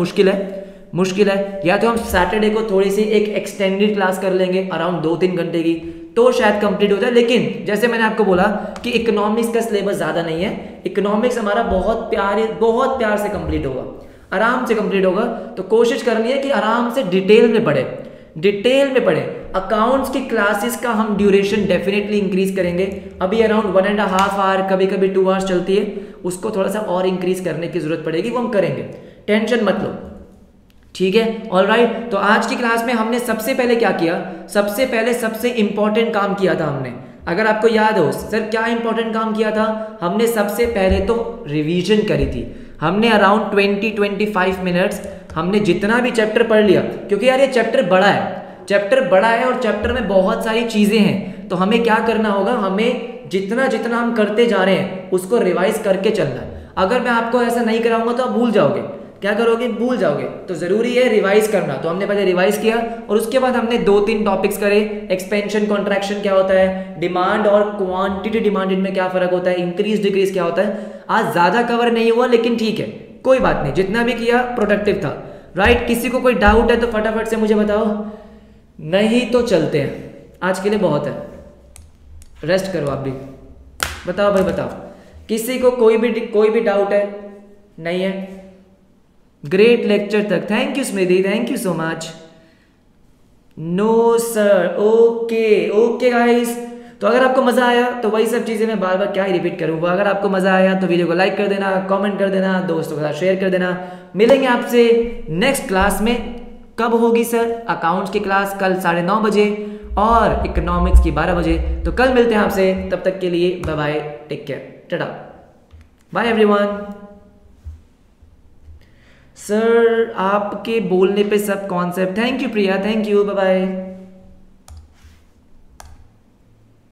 मुश्किल है। या तो हम सैटरडे को थोड़ी सी एक एक्सटेंडेड क्लास कर लेंगे अराउंड 2-3 घंटे की, तो शायद कंप्लीट हो जाए। लेकिन जैसे मैंने आपको बोला कि इकोनॉमिक्स का सिलेबस ज़्यादा नहीं है, इकोनॉमिक्स हमारा बहुत प्यार से कंप्लीट होगा, आराम से कंप्लीट होगा। तो कोशिश करनी है कि आराम से डिटेल में पढ़े। अकाउंट्स की क्लासेस का हम ड्यूरेशन डेफिनेटली इंक्रीज करेंगे, अभी अराउंड 1.5 आवर, कभी कभी 2 आवर्स चलती है, उसको थोड़ा सा और इंक्रीज करने की जरूरत पड़ेगी, वो हम करेंगे, टेंशन मत लो। ठीक है, ऑलराइट। तो आज की क्लास में हमने सबसे पहले क्या किया, सबसे पहले सबसे इंपॉर्टेंट काम किया था हमने, अगर आपको याद हो सर क्या इंपॉर्टेंट काम किया था हमने, सबसे पहले तो रिवीजन करी थी हमने, अराउंड 20-25 मिनट्स हमने जितना भी चैप्टर पढ़ लिया, क्योंकि यार ये चैप्टर बड़ा है और चैप्टर में बहुत सारी चीज़ें हैं, तो हमें क्या करना होगा, हमें जितना हम करते जा रहे हैं उसको रिवाइज करके चलना है। अगर मैं आपको ऐसा नहीं कराऊंगा तो आप भूल जाओगे, क्या करोगे, भूल जाओगे, तो ज़रूरी है रिवाइज करना। तो हमने पहले रिवाइज किया और उसके बाद हमने 2-3 टॉपिक्स करे, एक्सपेंशन कॉन्ट्रैक्शन क्या होता है, डिमांड और क्वांटिटी डिमांडेड में क्या फ़र्क होता है, इंक्रीज डिक्रीज क्या होता है। आज ज़्यादा कवर नहीं हुआ लेकिन ठीक है, कोई बात नहीं, जितना भी किया प्रोडक्टिव था, राइट। किसी को कोई डाउट है तो फटाफट से मुझे बताओ, नहीं तो चलते हैं, आज के लिए बहुत है, रेस्ट करो आप भी। बताओ भाई, बताओ, किसी को कोई भी डाउट है? नहीं है, ग्रेट लेक्चर तक, thank you Smriti, thank you so much. No sir, okay guys. तो अगर आपको मज़ा आया तो वही सब चीज़ें मैं बार बार क्या ही रिपीट करूँगा, अगर आपको मज़ा आया तो वीडियो को लाइक कर देना, कमेंट कर देना, दोस्तों के साथ शेयर कर देना। मिलेंगे आपसे नेक्स्ट क्लास में। कब होगी सर? अकाउंट्स की क्लास कल 9:30 बजे और इकोनॉमिक्स की 12 बजे। तो कल मिलते हैं आपसे, तब तक के लिए bye bye, take care, tata, bye everyone. Sir आपके बोलने पे सब concept, thank you Priya, thank you, bye bye.